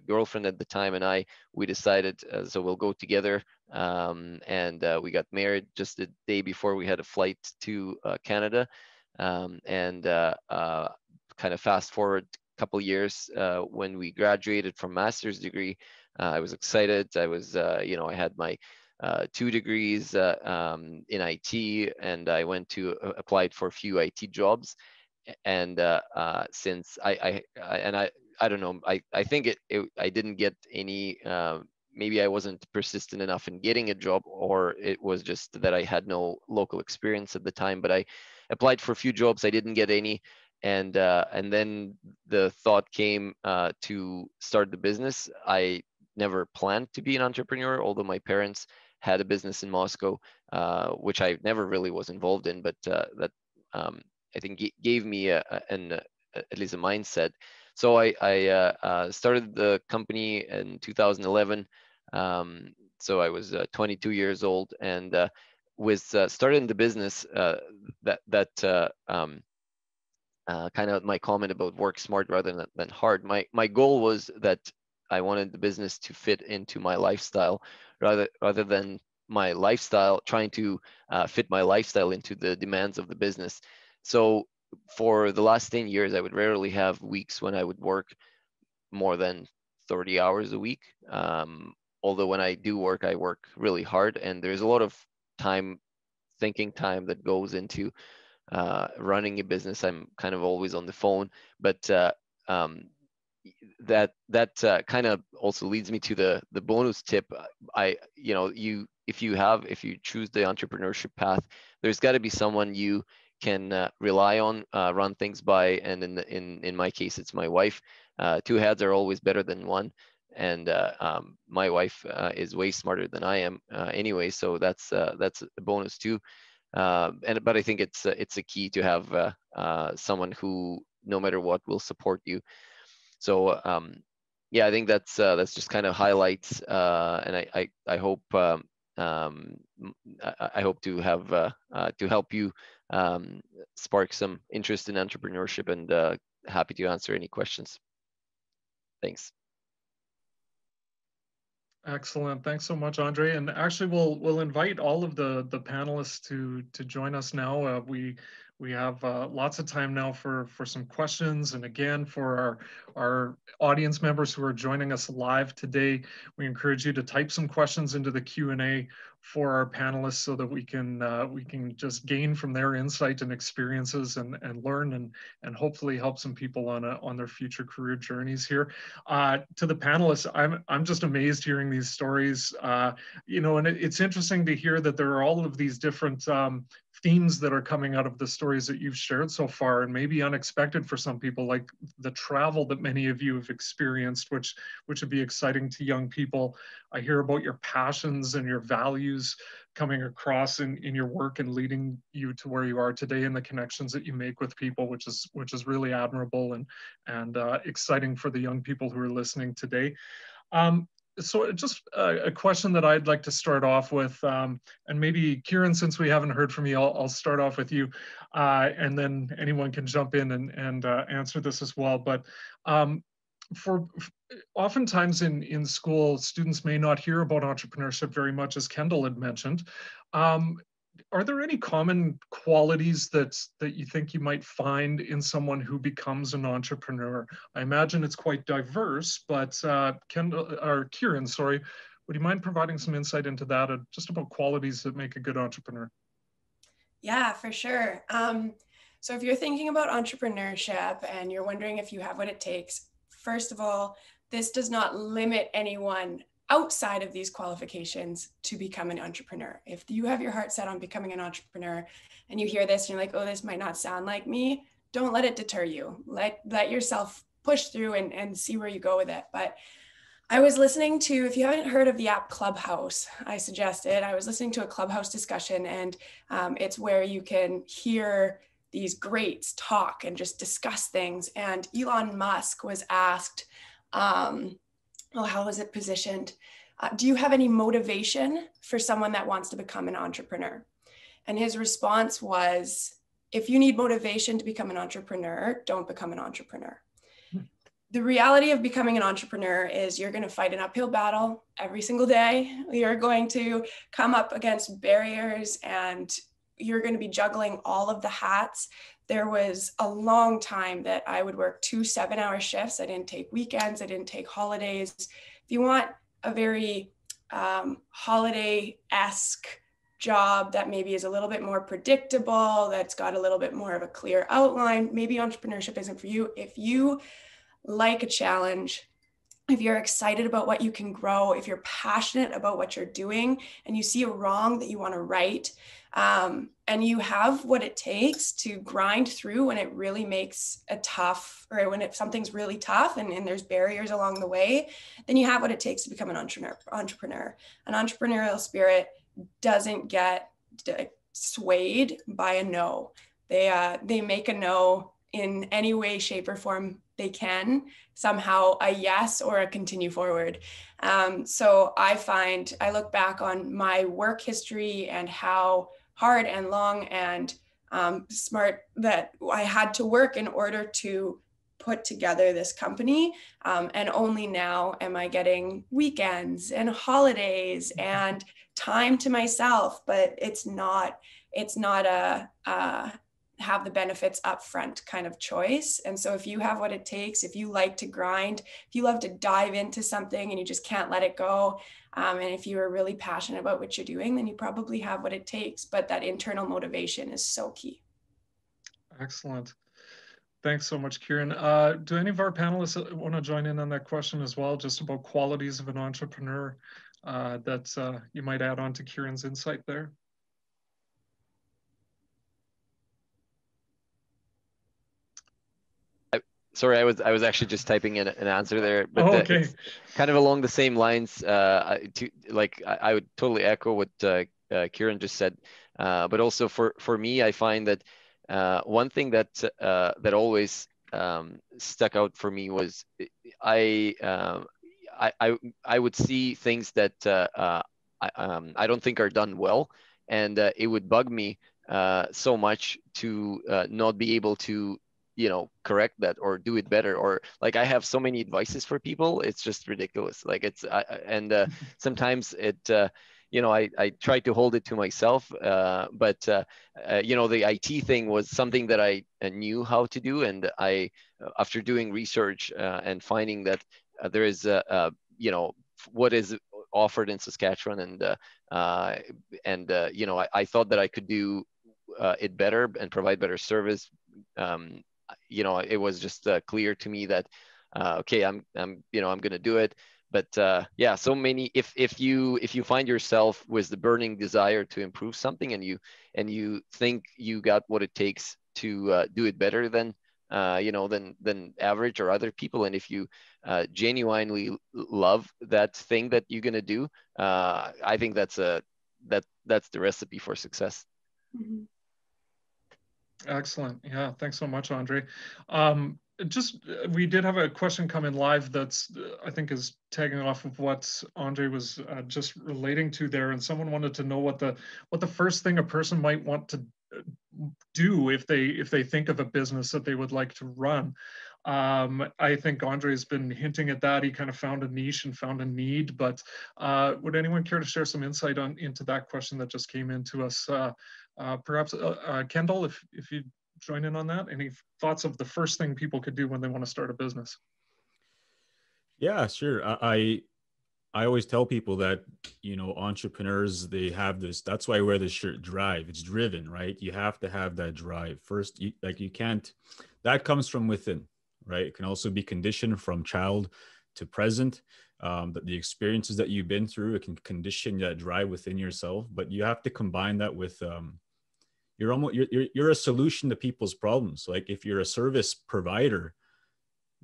girlfriend at the time and I, we decided, so we'll go together. And we got married just the day before we had a flight to Canada. And kind of fast forward couple years, when we graduated from master's degree, I was excited. I was, I had my 2 degrees in IT, and I went to applied for a few IT jobs. And since I don't know, I think I didn't get any. Maybe I wasn't persistent enough in getting a job, or it was just that I had no local experience at the time. But I applied for a few jobs. I didn't get any. And then the thought came to start the business. I never planned to be an entrepreneur, although my parents had a business in Moscow, which I never really was involved in, but that I think gave me at least a mindset. So I started the company in 2011. So I was 22 years old, and started the business kind of my comment about work smart rather than hard. My goal was that I wanted the business to fit into my lifestyle, rather than my lifestyle trying to fit my lifestyle into the demands of the business. So for the last 10 years, I would rarely have weeks when I would work more than 30 hours a week. Although when I do work, I work really hard, and there's a lot of time, thinking time that goes into running a business. I'm kind of always on the phone, but that kind of also leads me to the bonus tip. If you choose the entrepreneurship path, there's got to be someone you can rely on, run things by, and in my case, it's my wife. 2 heads are always better than one, and my wife is way smarter than I am anyway, so that's a bonus too. But I think it's a key to have someone who, no matter what, will support you. So I think that's just kind of highlights, and I hope I hope to have to help you spark some interest in entrepreneurship, and happy to answer any questions. Thanks. Excellent. Thanks so much, Andrei. And actually, we'll invite all of the panelists to join us now. We have lots of time now for some questions. And again, for our audience members who are joining us live today, we encourage you to type some questions into the Q&A for our panelists so that we can just gain from their insight and experiences and learn and hopefully help some people on their future career journeys here. To the panelists, I'm just amazed hearing these stories, you know, and it's interesting to hear that there are all of these different themes that are coming out of the stories that you've shared so far, and maybe unexpected for some people, like the travel that many of you have experienced, which would be exciting to young people. I hear about your passions and your values coming across in your work and leading you to where you are today, and the connections that you make with people, which is really admirable and exciting for the young people who are listening today. So just a question that I'd like to start off with, and maybe Kieran, since we haven't heard from you, I'll start off with you, and then anyone can jump in and answer this as well. But for oftentimes in school, students may not hear about entrepreneurship very much, as Kendall had mentioned. Are there any common qualities that you think you might find in someone who becomes an entrepreneur? I imagine it's quite diverse, but Kieran, sorry, would you mind providing some insight into that, just about qualities that make a good entrepreneur? Yeah, for sure. So if you're thinking about entrepreneurship and you're wondering if you have what it takes, first of all, this does not limit anyone outside of these qualifications to become an entrepreneur. If you have your heart set on becoming an entrepreneur and you hear this and you're like, oh, this might not sound like me, don't let it deter you. Let yourself push through and see where you go with it. But I was listening to, if you haven't heard of the app Clubhouse, I was listening to a Clubhouse discussion, and it's where you can hear these greats talk and just discuss things. And Elon Musk was asked, how was it positioned? Do you have any motivation for someone that wants to become an entrepreneur? And his response was, if you need motivation to become an entrepreneur, don't become an entrepreneur. The reality of becoming an entrepreneur is you're going to fight an uphill battle every single day. You're going to come up against barriers, and you're going to be juggling all of the hats. There was a long time that I would work 2 7-hour shifts. I didn't take weekends. I didn't take holidays. If you want a very holiday-esque job that maybe is a little bit more predictable, that's got a little bit more of a clear outline, maybe entrepreneurship isn't for you. If you like a challenge, if you're excited about what you can grow, if you're passionate about what you're doing and you see a wrong that you want to right, and you have what it takes to grind through when it really makes a tough, or when something's really tough and there's barriers along the way, then you have what it takes to become an entrepreneur. An entrepreneurial spirit doesn't get swayed by a no. They make a no in any way, shape, or form they can, somehow a yes or a continue forward. So I look back on my work history and how hard and long and smart that I had to work in order to put together this company. And only now am I getting weekends and holidays and time to myself, but it's not have the benefits upfront kind of choice. And so if you have what it takes, if you like to grind, if you love to dive into something and you just can't let it go, and if you are really passionate about what you're doing, then you probably have what it takes. But that internal motivation is so key. Excellent. Thanks so much, Kieran. Do any of our panelists want to join in on that question as well, just about qualities of an entrepreneur that you might add on to Kieran's insight there? Sorry, I was actually just typing in an answer there, but it's kind of along the same lines. I would totally echo what Kieran just said, but also for me, I find that one thing that always stuck out for me was I would see things that I don't think are done well. And it would bug me so much to not be able to, you know, correct that or do it better. Or like, I have so many advices for people. It's just ridiculous. Like it's, sometimes it, you know, I try to hold it to myself, but, you know, the IT thing was something that I knew how to do. And I, after doing research and finding that there is, you know, what is offered in Saskatchewan, and you know, I thought that I could do it better and provide better service. You know, it was just clear to me that, okay, I'm going to do it. But yeah, so many, if you find yourself with the burning desire to improve something and you think you got what it takes to do it better than average or other people, and if you genuinely love that thing that you're going to do, I think that's the recipe for success. Mm-hmm. Excellent. Yeah, thanks so much, Andrei. We did have a question come in live that's, I think, is tagging off of what Andrei was just relating to there, and someone wanted to know what the first thing a person might want to do if they think of a business that they would like to run. I think Andrei's been hinting at that. He kind of found a niche and found a need, but would anyone care to share some insight into that question that just came in to us? Perhaps Kendall, if you join in on that. Any thoughts of the first thing people could do when they want to start a business? Yeah, sure. I always tell people that, you know, entrepreneurs, they have this, that's why I wear this shirt, drive. It's driven, right? You have to have that drive first. You can't, that comes from within, right? It can also be conditioned from child to present. That the experiences that you've been through, it can condition that drive within yourself, but you have to combine that with, you're a solution to people's problems. Like if you're a service provider,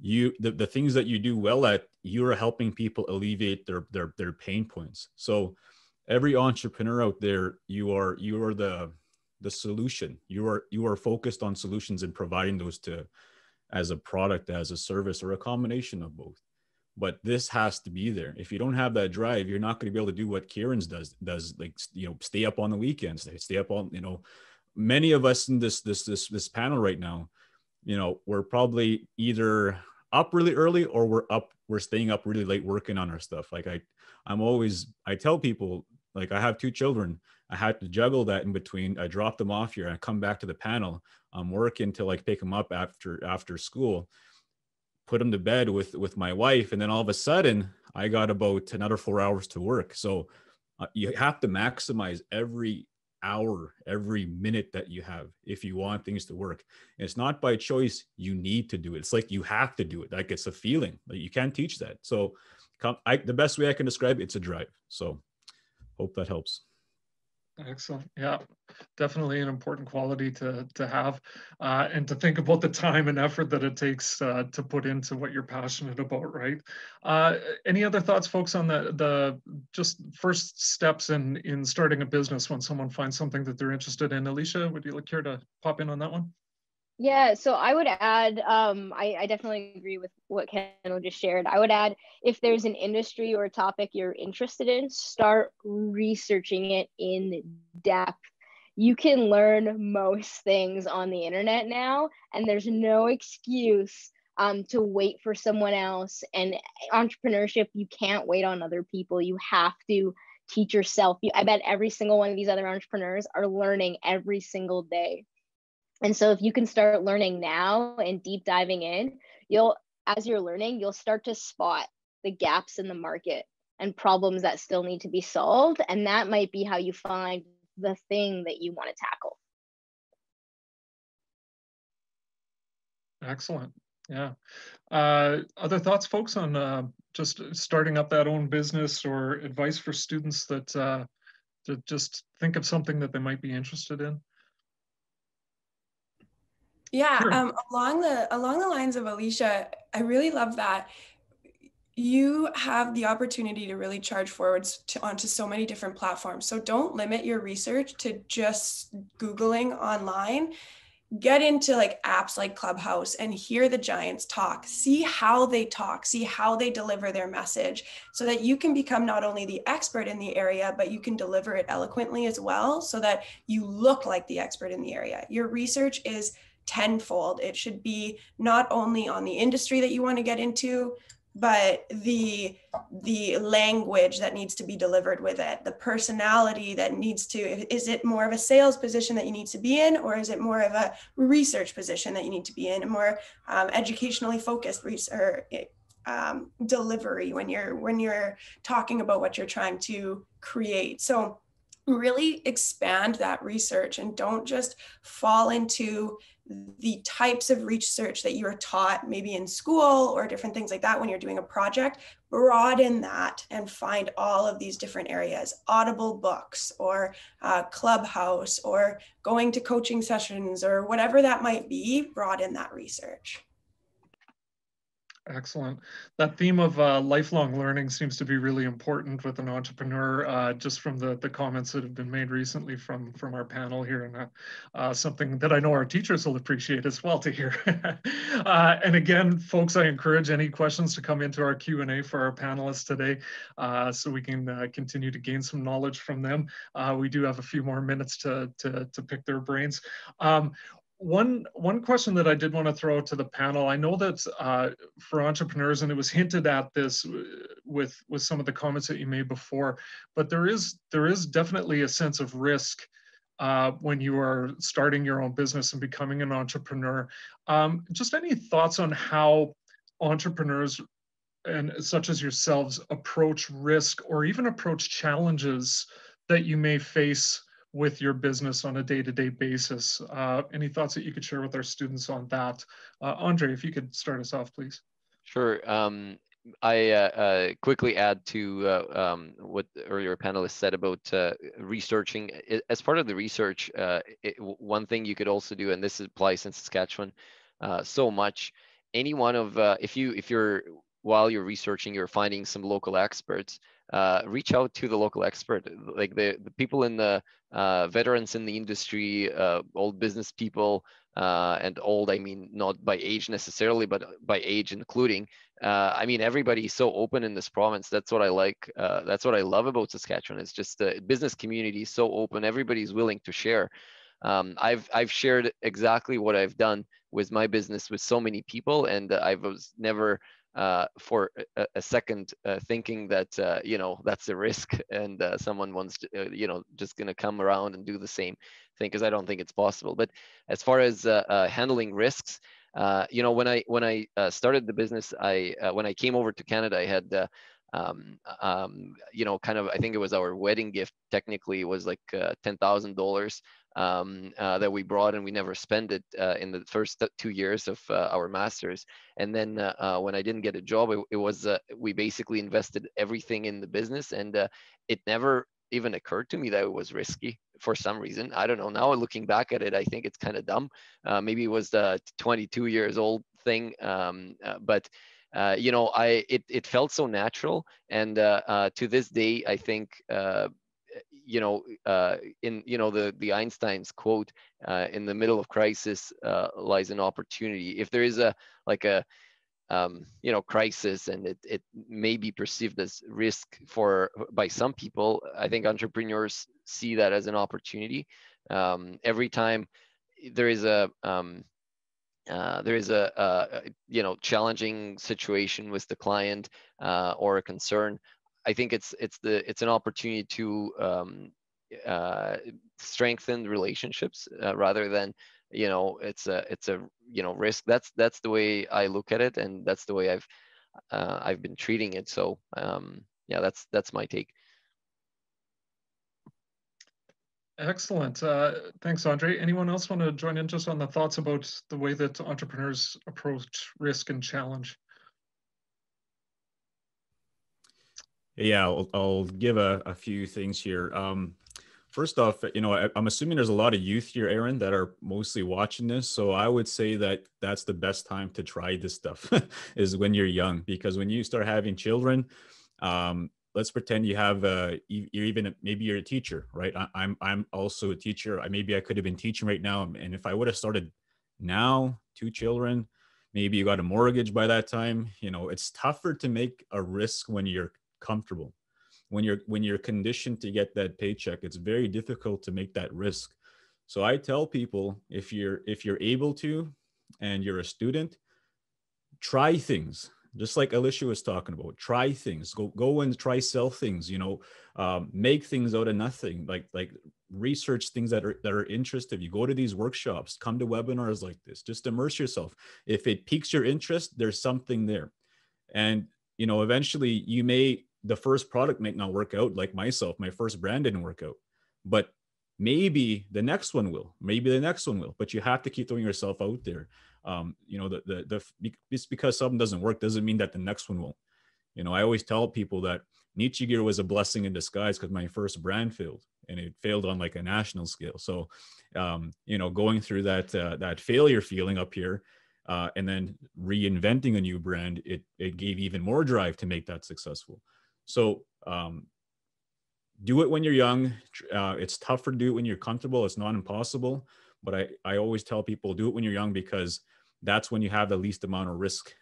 the things that you do well at, you're helping people alleviate their pain points. So every entrepreneur out there, you are the solution. You are focused on solutions and providing those as a product, as a service, or a combination of both. But this has to be there. If you don't have that drive, you're not going to be able to do what Kieran's does, like, you know, stay up on the weekends, stay up on, you know. Many of us in this panel right now, you know, we're probably either up really early or we're staying up really late working on our stuff. Like I tell people, like, I have two children. I had to juggle that in between. I drop them off here. I come back to the panel. I'm working to, like, pick them up after school, put them to bed with my wife. And then all of a sudden I got about another 4 hours to work. So you have to maximize every hour, every minute that you have if you want things to work. And it's not by choice. You need to do it. It's like you have to do it. Like it's a feeling. Like you can't teach that. So the best way I can describe it, it's a drive. So hope that helps. Excellent. Yeah, definitely an important quality to have, and to think about the time and effort that it takes to put into what you're passionate about, right? Any other thoughts, folks, on the just first steps in starting a business when someone finds something that they're interested in? Alicia, would you care to pop in on that one? Yeah, so I would add, I definitely agree with what Kendall just shared. I would add, if there's an industry or a topic you're interested in, start researching it in depth. You can learn most things on the internet now, and there's no excuse to wait for someone else. And entrepreneurship, you can't wait on other people. You have to teach yourself. I bet every single one of these other entrepreneurs are learning every single day. And so if you can start learning now and deep diving in, as you're learning, you'll start to spot the gaps in the market and problems that still need to be solved. And that might be how you find the thing that you want to tackle. Excellent. Yeah. Other thoughts, folks, on just starting up that own business, or advice for students that just think of something that they might be interested in? Yeah, sure. Along the lines of Alicia, I really love that you have the opportunity to really charge forwards onto so many different platforms. So don't limit your research to just Googling online. get into like apps like Clubhouse and hear the giants talk, see how they talk, see how they deliver their message, so that you can become not only the expert in the area, but you can deliver it eloquently as well, so that you look like the expert in the area. Your research is tenfold. It should be not only on the industry that you want to get into, but the language that needs to be delivered with it, the personality that needs to, is it more of a sales position that you need to be in, or is it more of a research position that you need to be in, a more educationally focused research delivery when you're talking about what you're trying to create. So really expand that research and don't just fall into the types of research that you are taught maybe in school or different things like that when you're doing a project. Broaden that and find all of these different areas, Audible books or Clubhouse or going to coaching sessions or whatever that might be, broaden that research. Excellent. That theme of lifelong learning seems to be really important with an entrepreneur, just from the comments that have been made recently from our panel here, and something that I know our teachers will appreciate as well to hear. And again, folks, I encourage any questions to come into our Q&A for our panelists today, so we can continue to gain some knowledge from them. We do have a few more minutes to pick their brains. One question that I did want to throw to the panel, I know that for entrepreneurs, and it was hinted at this with some of the comments that you made before, but there is definitely a sense of risk when you are starting your own business and becoming an entrepreneur. Just any thoughts on how entrepreneurs and such as yourselves approach risk or even approach challenges that you may face with your business on a day-to-day basis. Any thoughts that you could share with our students on that? Andre, if you could start us off, please. Sure. I quickly add to what earlier panelists said about researching. As part of the research, one thing you could also do, and this applies in Saskatchewan so much, any one of, while you're researching, you're finding some local experts, reach out to the local expert, like the people in the veterans in the industry, old business people, and old, I mean, not by age necessarily, but by age including. I mean, everybody's so open in this province. That's what I like. That's what I love about Saskatchewan. It's just the business community is so open. Everybody's willing to share. I've shared exactly what I've done with my business with so many people, and I was never for a second thinking that you know, that's a risk, and someone wants to, you know, just gonna come around and do the same thing, because I don't think it's possible. But as far as handling risks, you know, when I started the business, when I came over to Canada, I had you know, kind of, I think it was our wedding gift, technically, was like $10,000 that we brought, and we never spent it in the first 2 years of our master's. And then when I didn't get a job, it was we basically invested everything in the business, and it never even occurred to me that it was risky for some reason. I don't know. Now looking back at it, I think it's kind of dumb. Maybe it was the 22 years old thing, but you know, it felt so natural, and to this day, I think. You know, in, you know, the Einstein's quote, in the middle of crisis lies an opportunity. If there is you know, crisis, and it may be perceived as risk by some people, I think entrepreneurs see that as an opportunity. Every time there is a you know, challenging situation with the client or a concern, I think it's an opportunity to strengthen relationships rather than, you know, it's a you know, risk. That's the way I look at it, and that's the way I've been treating it. So yeah, that's my take. Excellent. Thanks, Andre. Anyone else want to join in just on the thoughts about the way that entrepreneurs approach risk and challenge? Yeah, I'll give a few things here. First off, you know, I'm assuming there's a lot of youth here, Aaron, that are mostly watching this. So I would say that that's the best time to try this stuff is when you're young, because when you start having children, let's pretend you have you're even, maybe you're a teacher, right? I'm also a teacher. Maybe I could have been teaching right now. And if I would have started now, 2 children, maybe you got a mortgage by that time. You know, it's tougher to make a risk when you're comfortable. When you're conditioned to get that paycheck, it's very difficult to make that risk. So I tell people, if you're able to, and you're a student, try things. Just like Alicia was talking about, try things. Go and try sell things. You know, make things out of nothing. Like research things that are interest of you. Go to these workshops. Come to webinars like this. Just immerse yourself. If it piques your interest, there's something there, and you know, eventually you may. The first product might not work out, like myself. My first brand didn't work out, but maybe the next one will. Maybe the next one will. But you have to keep throwing yourself out there. You know, just because something doesn't work doesn't mean that the next one won't. You know, I always tell people that Niche Gear was a blessing in disguise because my first brand failed, and it failed on like a national scale. So, you know, going through that failure feeling up here, and then reinventing a new brand, it gave even more drive to make that successful. So do it when you're young. It's tougher to do it when you're comfortable. It's not impossible. But I always tell people, do it when you're young, because that's when you have the least amount of risk,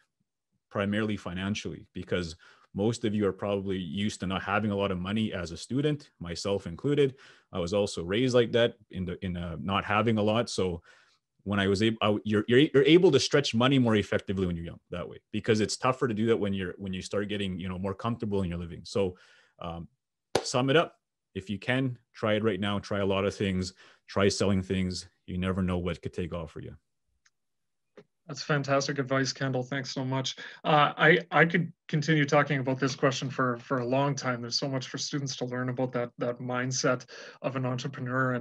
primarily financially, because most of you are probably used to not having a lot of money as a student, myself included. I was also raised like that in not having a lot. So when I was able, you're able to stretch money more effectively when you're young that way, because it's tougher to do that when you start getting, you know, more comfortable in your living. So sum it up. If you can, try it right now. Try a lot of things. Try selling things. You never know what could take off for you. That's fantastic advice, Kendall. Thanks so much. I could continue talking about this question for a long time. There's so much for students to learn about that mindset of an entrepreneur,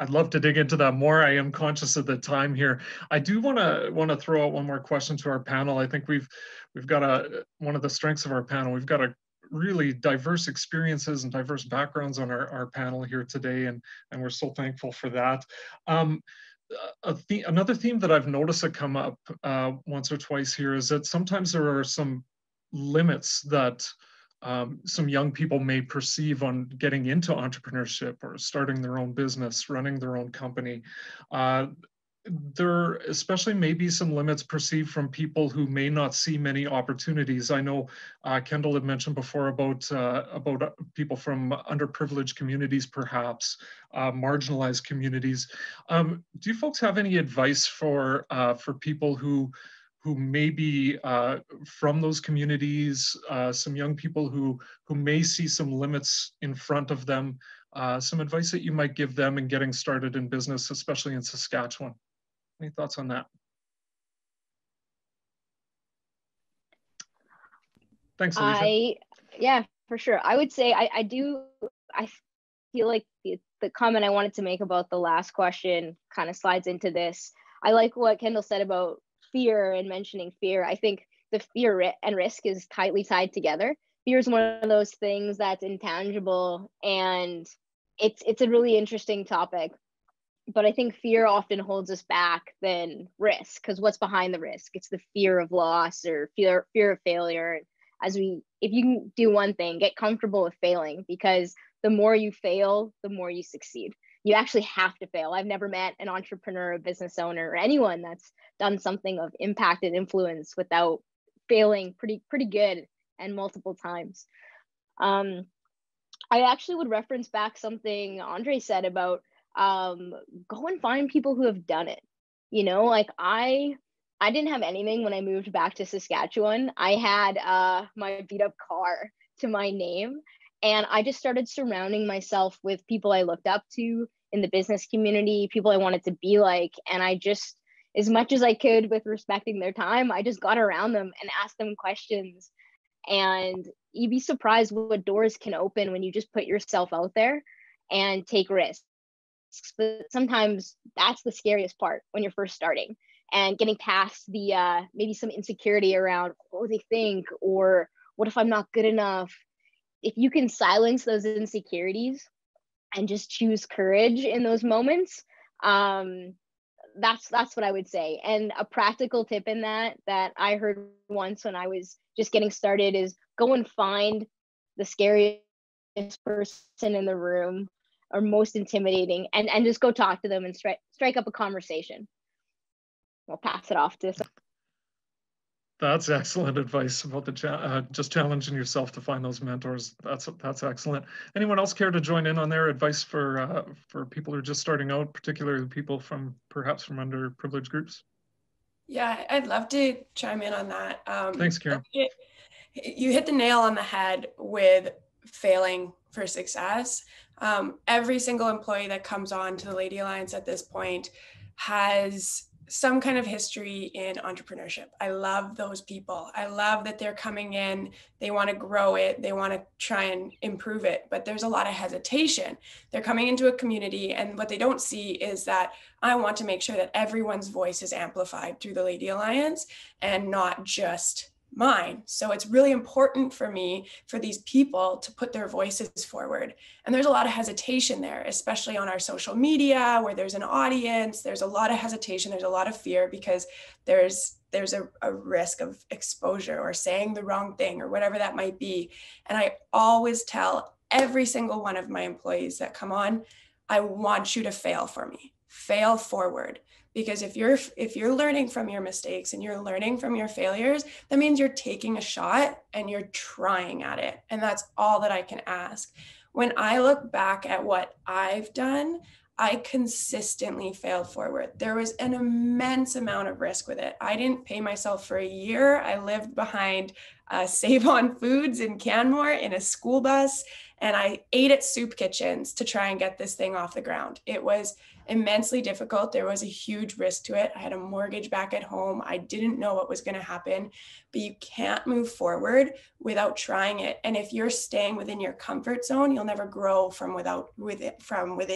I'd love to dig into that more. I am conscious of the time here. I do want to throw out one more question to our panel. I think we've got one of the strengths of our panel. We've got a really diverse experiences and diverse backgrounds on our panel here today, and we're so thankful for that. Another theme that I've noticed that come up once or twice here is that sometimes there are some limits that some young people may perceive on getting into entrepreneurship or starting their own business, running their own company. There especially may be some limits perceived from people who may not see many opportunities. I know Kendall had mentioned before about people from underprivileged communities, perhaps marginalized communities. Do you folks have any advice for people who may be from those communities, some young people who may see some limits in front of them? Some advice that you might give them in getting started in business, especially in Saskatchewan. Any thoughts on that? Thanks, Alicia. Yeah, for sure. I would say I feel like the comment I wanted to make about the last question kind of slides into this. I like what Kendall said about fear and mentioning fear. I think the fear and risk is tightly tied together. Fear is one of those things that's intangible, and it's a really interesting topic. But I think fear often holds us back than risk, because what's behind the risk? It's the fear of loss or fear of failure. If you can do one thing, get comfortable with failing, because the more you fail, the more you succeed. You actually have to fail. I've never met an entrepreneur, a business owner, or anyone that's done something of impact and influence without failing pretty good and multiple times. I actually would reference back something Andrei said about go and find people who have done it. You know, like I didn't have anything when I moved back to Saskatchewan. I had my beat up car to my name, and I just started surrounding myself with people I looked up to in the business community, people I wanted to be like, and I just, as much as I could with respecting their time, I just got around them and asked them questions. And you'd be surprised what doors can open when you just put yourself out there and take risks. But sometimes that's the scariest part when you're first starting, and getting past the maybe some insecurity around what would they think, or what if I'm not good enough? If you can silence those insecurities and just choose courage in those moments, that's what I would say. And a practical tip in that I heard once when I was just getting started is go and find the scariest person in the room are most intimidating, and just go talk to them and strike up a conversation. I'll pass it off to someone. That's excellent advice about the just challenging yourself to find those mentors. That's excellent. Anyone else care to join in on their advice for people who are just starting out, particularly people from perhaps from underprivileged groups? Yeah, I'd love to chime in on that. Thanks, Kieran. You hit the nail on the head with failing for success. Every single employee that comes on to the Lady Alliance at this point has some kind of history in entrepreneurship. I love those people. I love that they're coming in, they want to grow it, they want to try and improve it, but there's a lot of hesitation. They're coming into a community, and what they don't see is that I want to make sure that everyone's voice is amplified through the Lady Alliance and not just mine. So it's really important for me, for these people to put their voices forward. And there's a lot of hesitation there, especially on our social media where there's an audience, there's a lot of hesitation, there's a lot of fear because there's a risk of exposure or saying the wrong thing or whatever that might be. And I always tell every single one of my employees that come on, I want you to fail for me, fail forward. Because if you're learning from your mistakes and you're learning from your failures, that means you're taking a shot and you're trying at it. And that's all that I can ask. When I look back at what I've done, I consistently failed forward. There was an immense amount of risk with it. I didn't pay myself for a year. I lived behind Save On Foods in Canmore in a school bus, and I ate at soup kitchens to try and get this thing off the ground. It was immensely difficult. There was a huge risk to it. I had a mortgage back at home. I didn't know what was going to happen, but you can't move forward without trying it. And if you're staying within your comfort zone, you'll never grow from within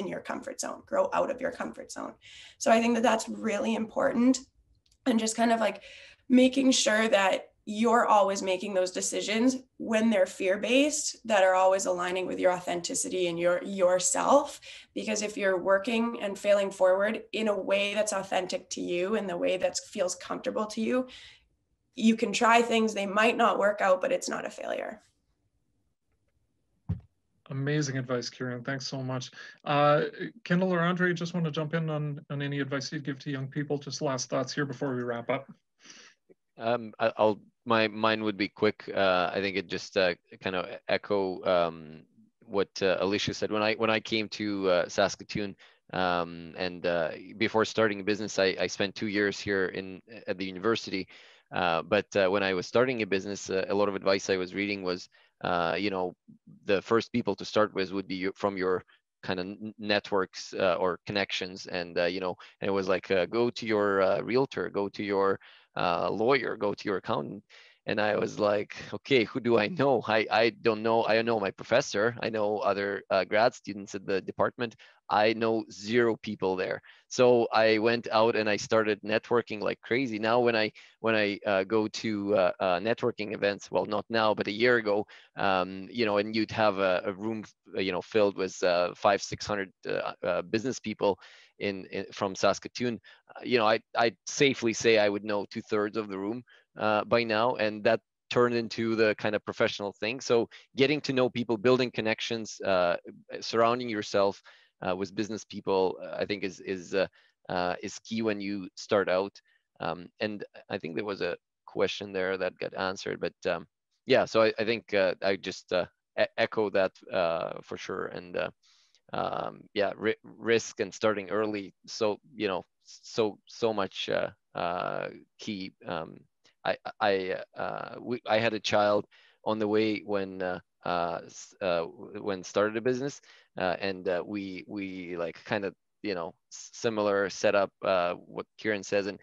your comfort zone, grow out of your comfort zone. So I think that that's really important, and just kind of like making sure that you're always making those decisions when they're fear-based that are always aligning with your authenticity and yourself. Because if you're working and failing forward in a way that's authentic to you and the way that feels comfortable to you, you can try things. They might not work out, but it's not a failure. Amazing advice, Kieran. Thanks so much. Kendall or Andre, just want to jump in on any advice you'd give to young people. Just last thoughts here before we wrap up. Mine would be quick. I think it just kind of echo what Alicia said. When I came to Saskatoon and before starting a business, I spent 2 years here at the university. But when I was starting a business, a lot of advice I was reading was, the first people to start with would be from your kind of networks or connections, and it was like go to your realtor, go to your lawyer, go to your accountant. And I was like, okay, who do I know? I don't know. I know my professor. I know other grad students at the department. I know zero people there. So I went out and I started networking like crazy. Now when I go to networking events, well, not now, but a year ago, and you'd have a room, filled with 500-600 business people from Saskatoon, I'd safely say I would know 2/3 of the room by now, and that turned into the kind of professional thing. So getting to know people, building connections, surrounding yourself with business people, I think is key when you start out. And I think there was a question there that got answered, but so I think I just echo that for sure, and. Risk and starting early. So, so much key. I had a child on the way when started a business, and we like kind of, similar setup, what Kieran says. And,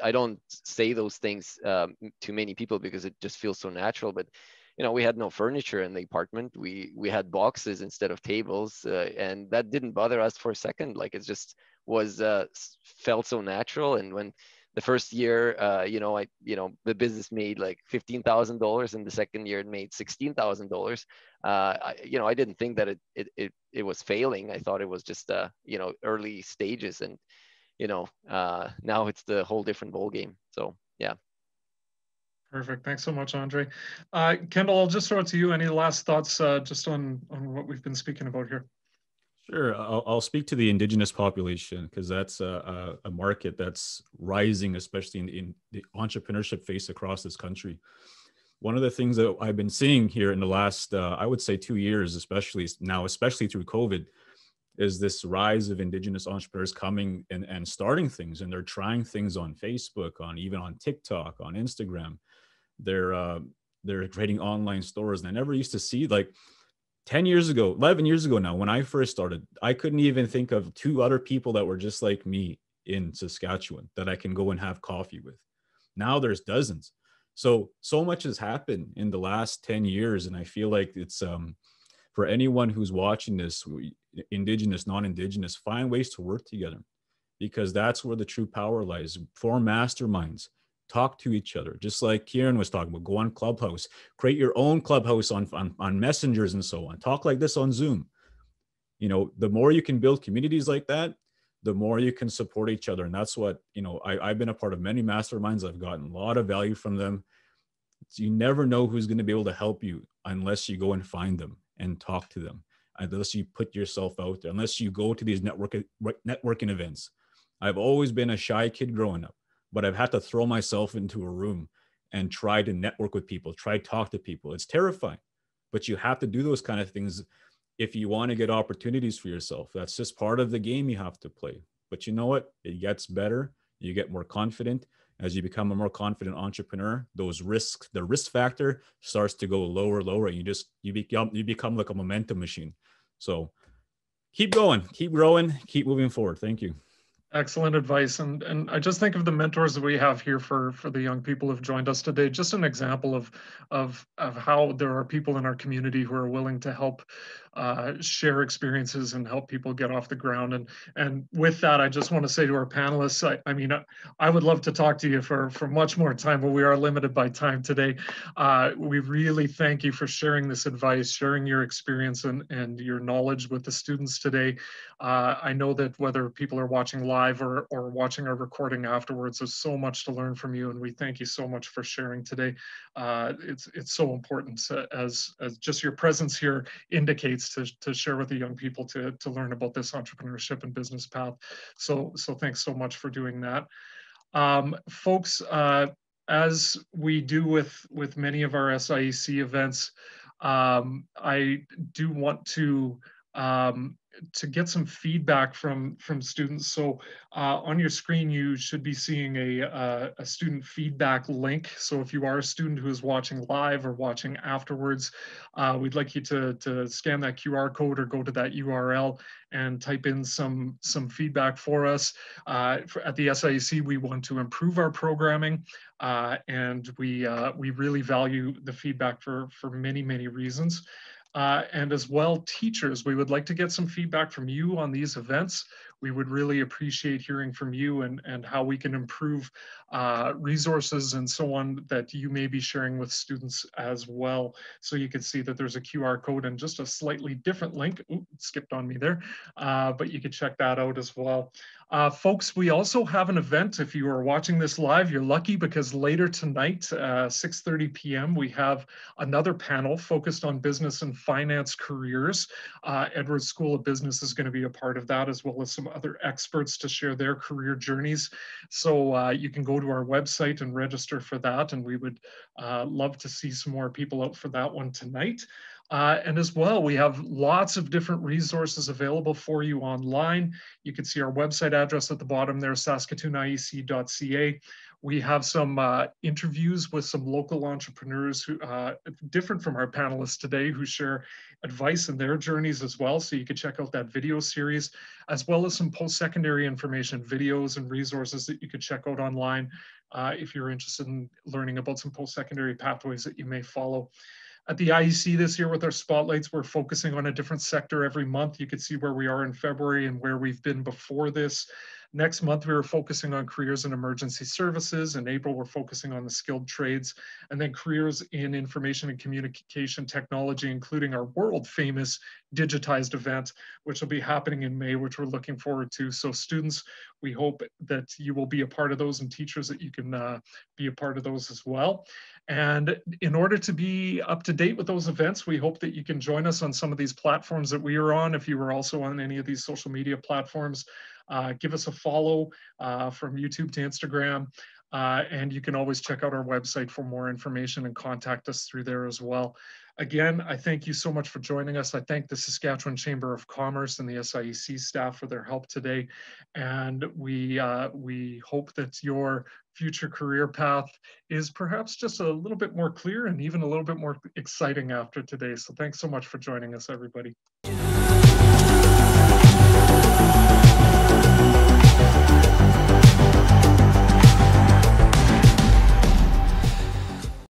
I don't say those things to many people because it just feels so natural, but we had no furniture in the apartment. We had boxes instead of tables, and that didn't bother us for a second. Like it just was felt so natural. And when the first year, the business made like $15,000, and the second year it made $16,000. I didn't think that it was failing. I thought it was just early stages, and now it's the whole different ball game. So yeah. Perfect. Thanks so much, Andre. Kendall, I'll just throw it to you. Any last thoughts just on what we've been speaking about here? Sure. I'll speak to the Indigenous population because that's a market that's rising, especially in the entrepreneurship phase across this country. One of the things that I've been seeing here in the last, I would say 2 years, especially through COVID, is this rise of Indigenous entrepreneurs coming and starting things. And they're trying things on Facebook, even on TikTok, on Instagram. They're creating online stores. And I never used to see, like, 10 years ago, 11 years ago now, when I first started, I couldn't even think of two other people that were just like me in Saskatchewan that I can go and have coffee with. Now there's dozens. So much has happened in the last 10 years. And I feel like it's, for anyone who's watching this, Indigenous, non-Indigenous, find ways to work together, because that's where the true power lies. Form masterminds. Talk to each other, just like Kieran was talking about. Go on Clubhouse, create your own Clubhouse on messengers and so on. Talk like this on Zoom. You know, the more you can build communities like that, the more you can support each other. And that's what, you know, I've been a part of many masterminds. I've gotten a lot of value from them. You never know who's going to be able to help you unless you go and find them and talk to them, unless you put yourself out there, unless you go to these networking events. I've always been a shy kid growing up, but I've had to throw myself into a room and try to network with people, try to talk to people. It's terrifying, but you have to do those kind of things if you want to get opportunities for yourself. That's just part of the game you have to play. But you know what? It gets better. You get more confident. As you become a more confident entrepreneur, those risks, the risk factor starts to go lower. You become like a momentum machine. So keep going, keep growing, keep moving forward. Thank you. Excellent advice. And I just think of the mentors that we have here for the young people who've joined us today, just an example of how there are people in our community who are willing to help share experiences and help people get off the ground. And with that, I just want to say to our panelists, I mean, I would love to talk to you for much more time, but we are limited by time today. We really thank you for sharing this advice, sharing your experience and your knowledge with the students today. I know that whether people are watching live or watching our recording afterwards, there's so much to learn from you, and we thank you so much for sharing today. It's so important, as just your presence here indicates, to share with the young people to learn about this entrepreneurship and business path. So thanks so much for doing that. Folks, as we do with many of our SIEC events, I do want to get some feedback from students. So on your screen, you should be seeing a student feedback link. So if you are a student who is watching live or watching afterwards, we'd like you to scan that QR code or go to that URL and type in some feedback for us. At the SIEC, we want to improve our programming, and we really value the feedback for many, many reasons. And as well, teachers, we would like to get some feedback from you on these events. We would really appreciate hearing from you and how we can improve resources and so on that you may be sharing with students as well. So you can see that there's a QR code and just a slightly different link. Ooh, skipped on me there, but you can check that out as well. Folks, we also have an event. If you are watching this live, you're lucky, because later tonight, 6:30 p.m., we have another panel focused on business and finance careers. Edwards School of Business is going to be a part of that, as well as some other experts to share their career journeys. So you can go to our website and register for that, and we would love to see some more people out for that one tonight. And as well, we have lots of different resources available for you online. You can see our website address at the bottom there, saskatooniec.ca. We have some interviews with some local entrepreneurs who different from our panelists today, who share advice in their journeys as well. So you can check out that video series, as well as some post-secondary information, videos and resources that you could check out online if you're interested in learning about some post-secondary pathways that you may follow. At the IEC this year, with our spotlights, we're focusing on a different sector every month. You can see where we are in February and where we've been before this. Next month, we were focusing on careers in emergency services. In April, we're focusing on the skilled trades, and then careers in information and communication technology, including our world famous digitized event, which will be happening in May, which we're looking forward to. So students, we hope that you will be a part of those, and teachers that you can be a part of those as well. And in order to be up to date with those events, we hope that you can join us on some of these platforms that we are on. If you were also on any of these social media platforms, give us a follow from YouTube to Instagram. And you can always check out our website for more information and contact us through there as well. Again, I thank you so much for joining us. I thank the Saskatchewan Chamber of Commerce and the SIEC staff for their help today. And we hope that your future career path is perhaps just a little bit more clear and even a little bit more exciting after today. So thanks so much for joining us, everybody.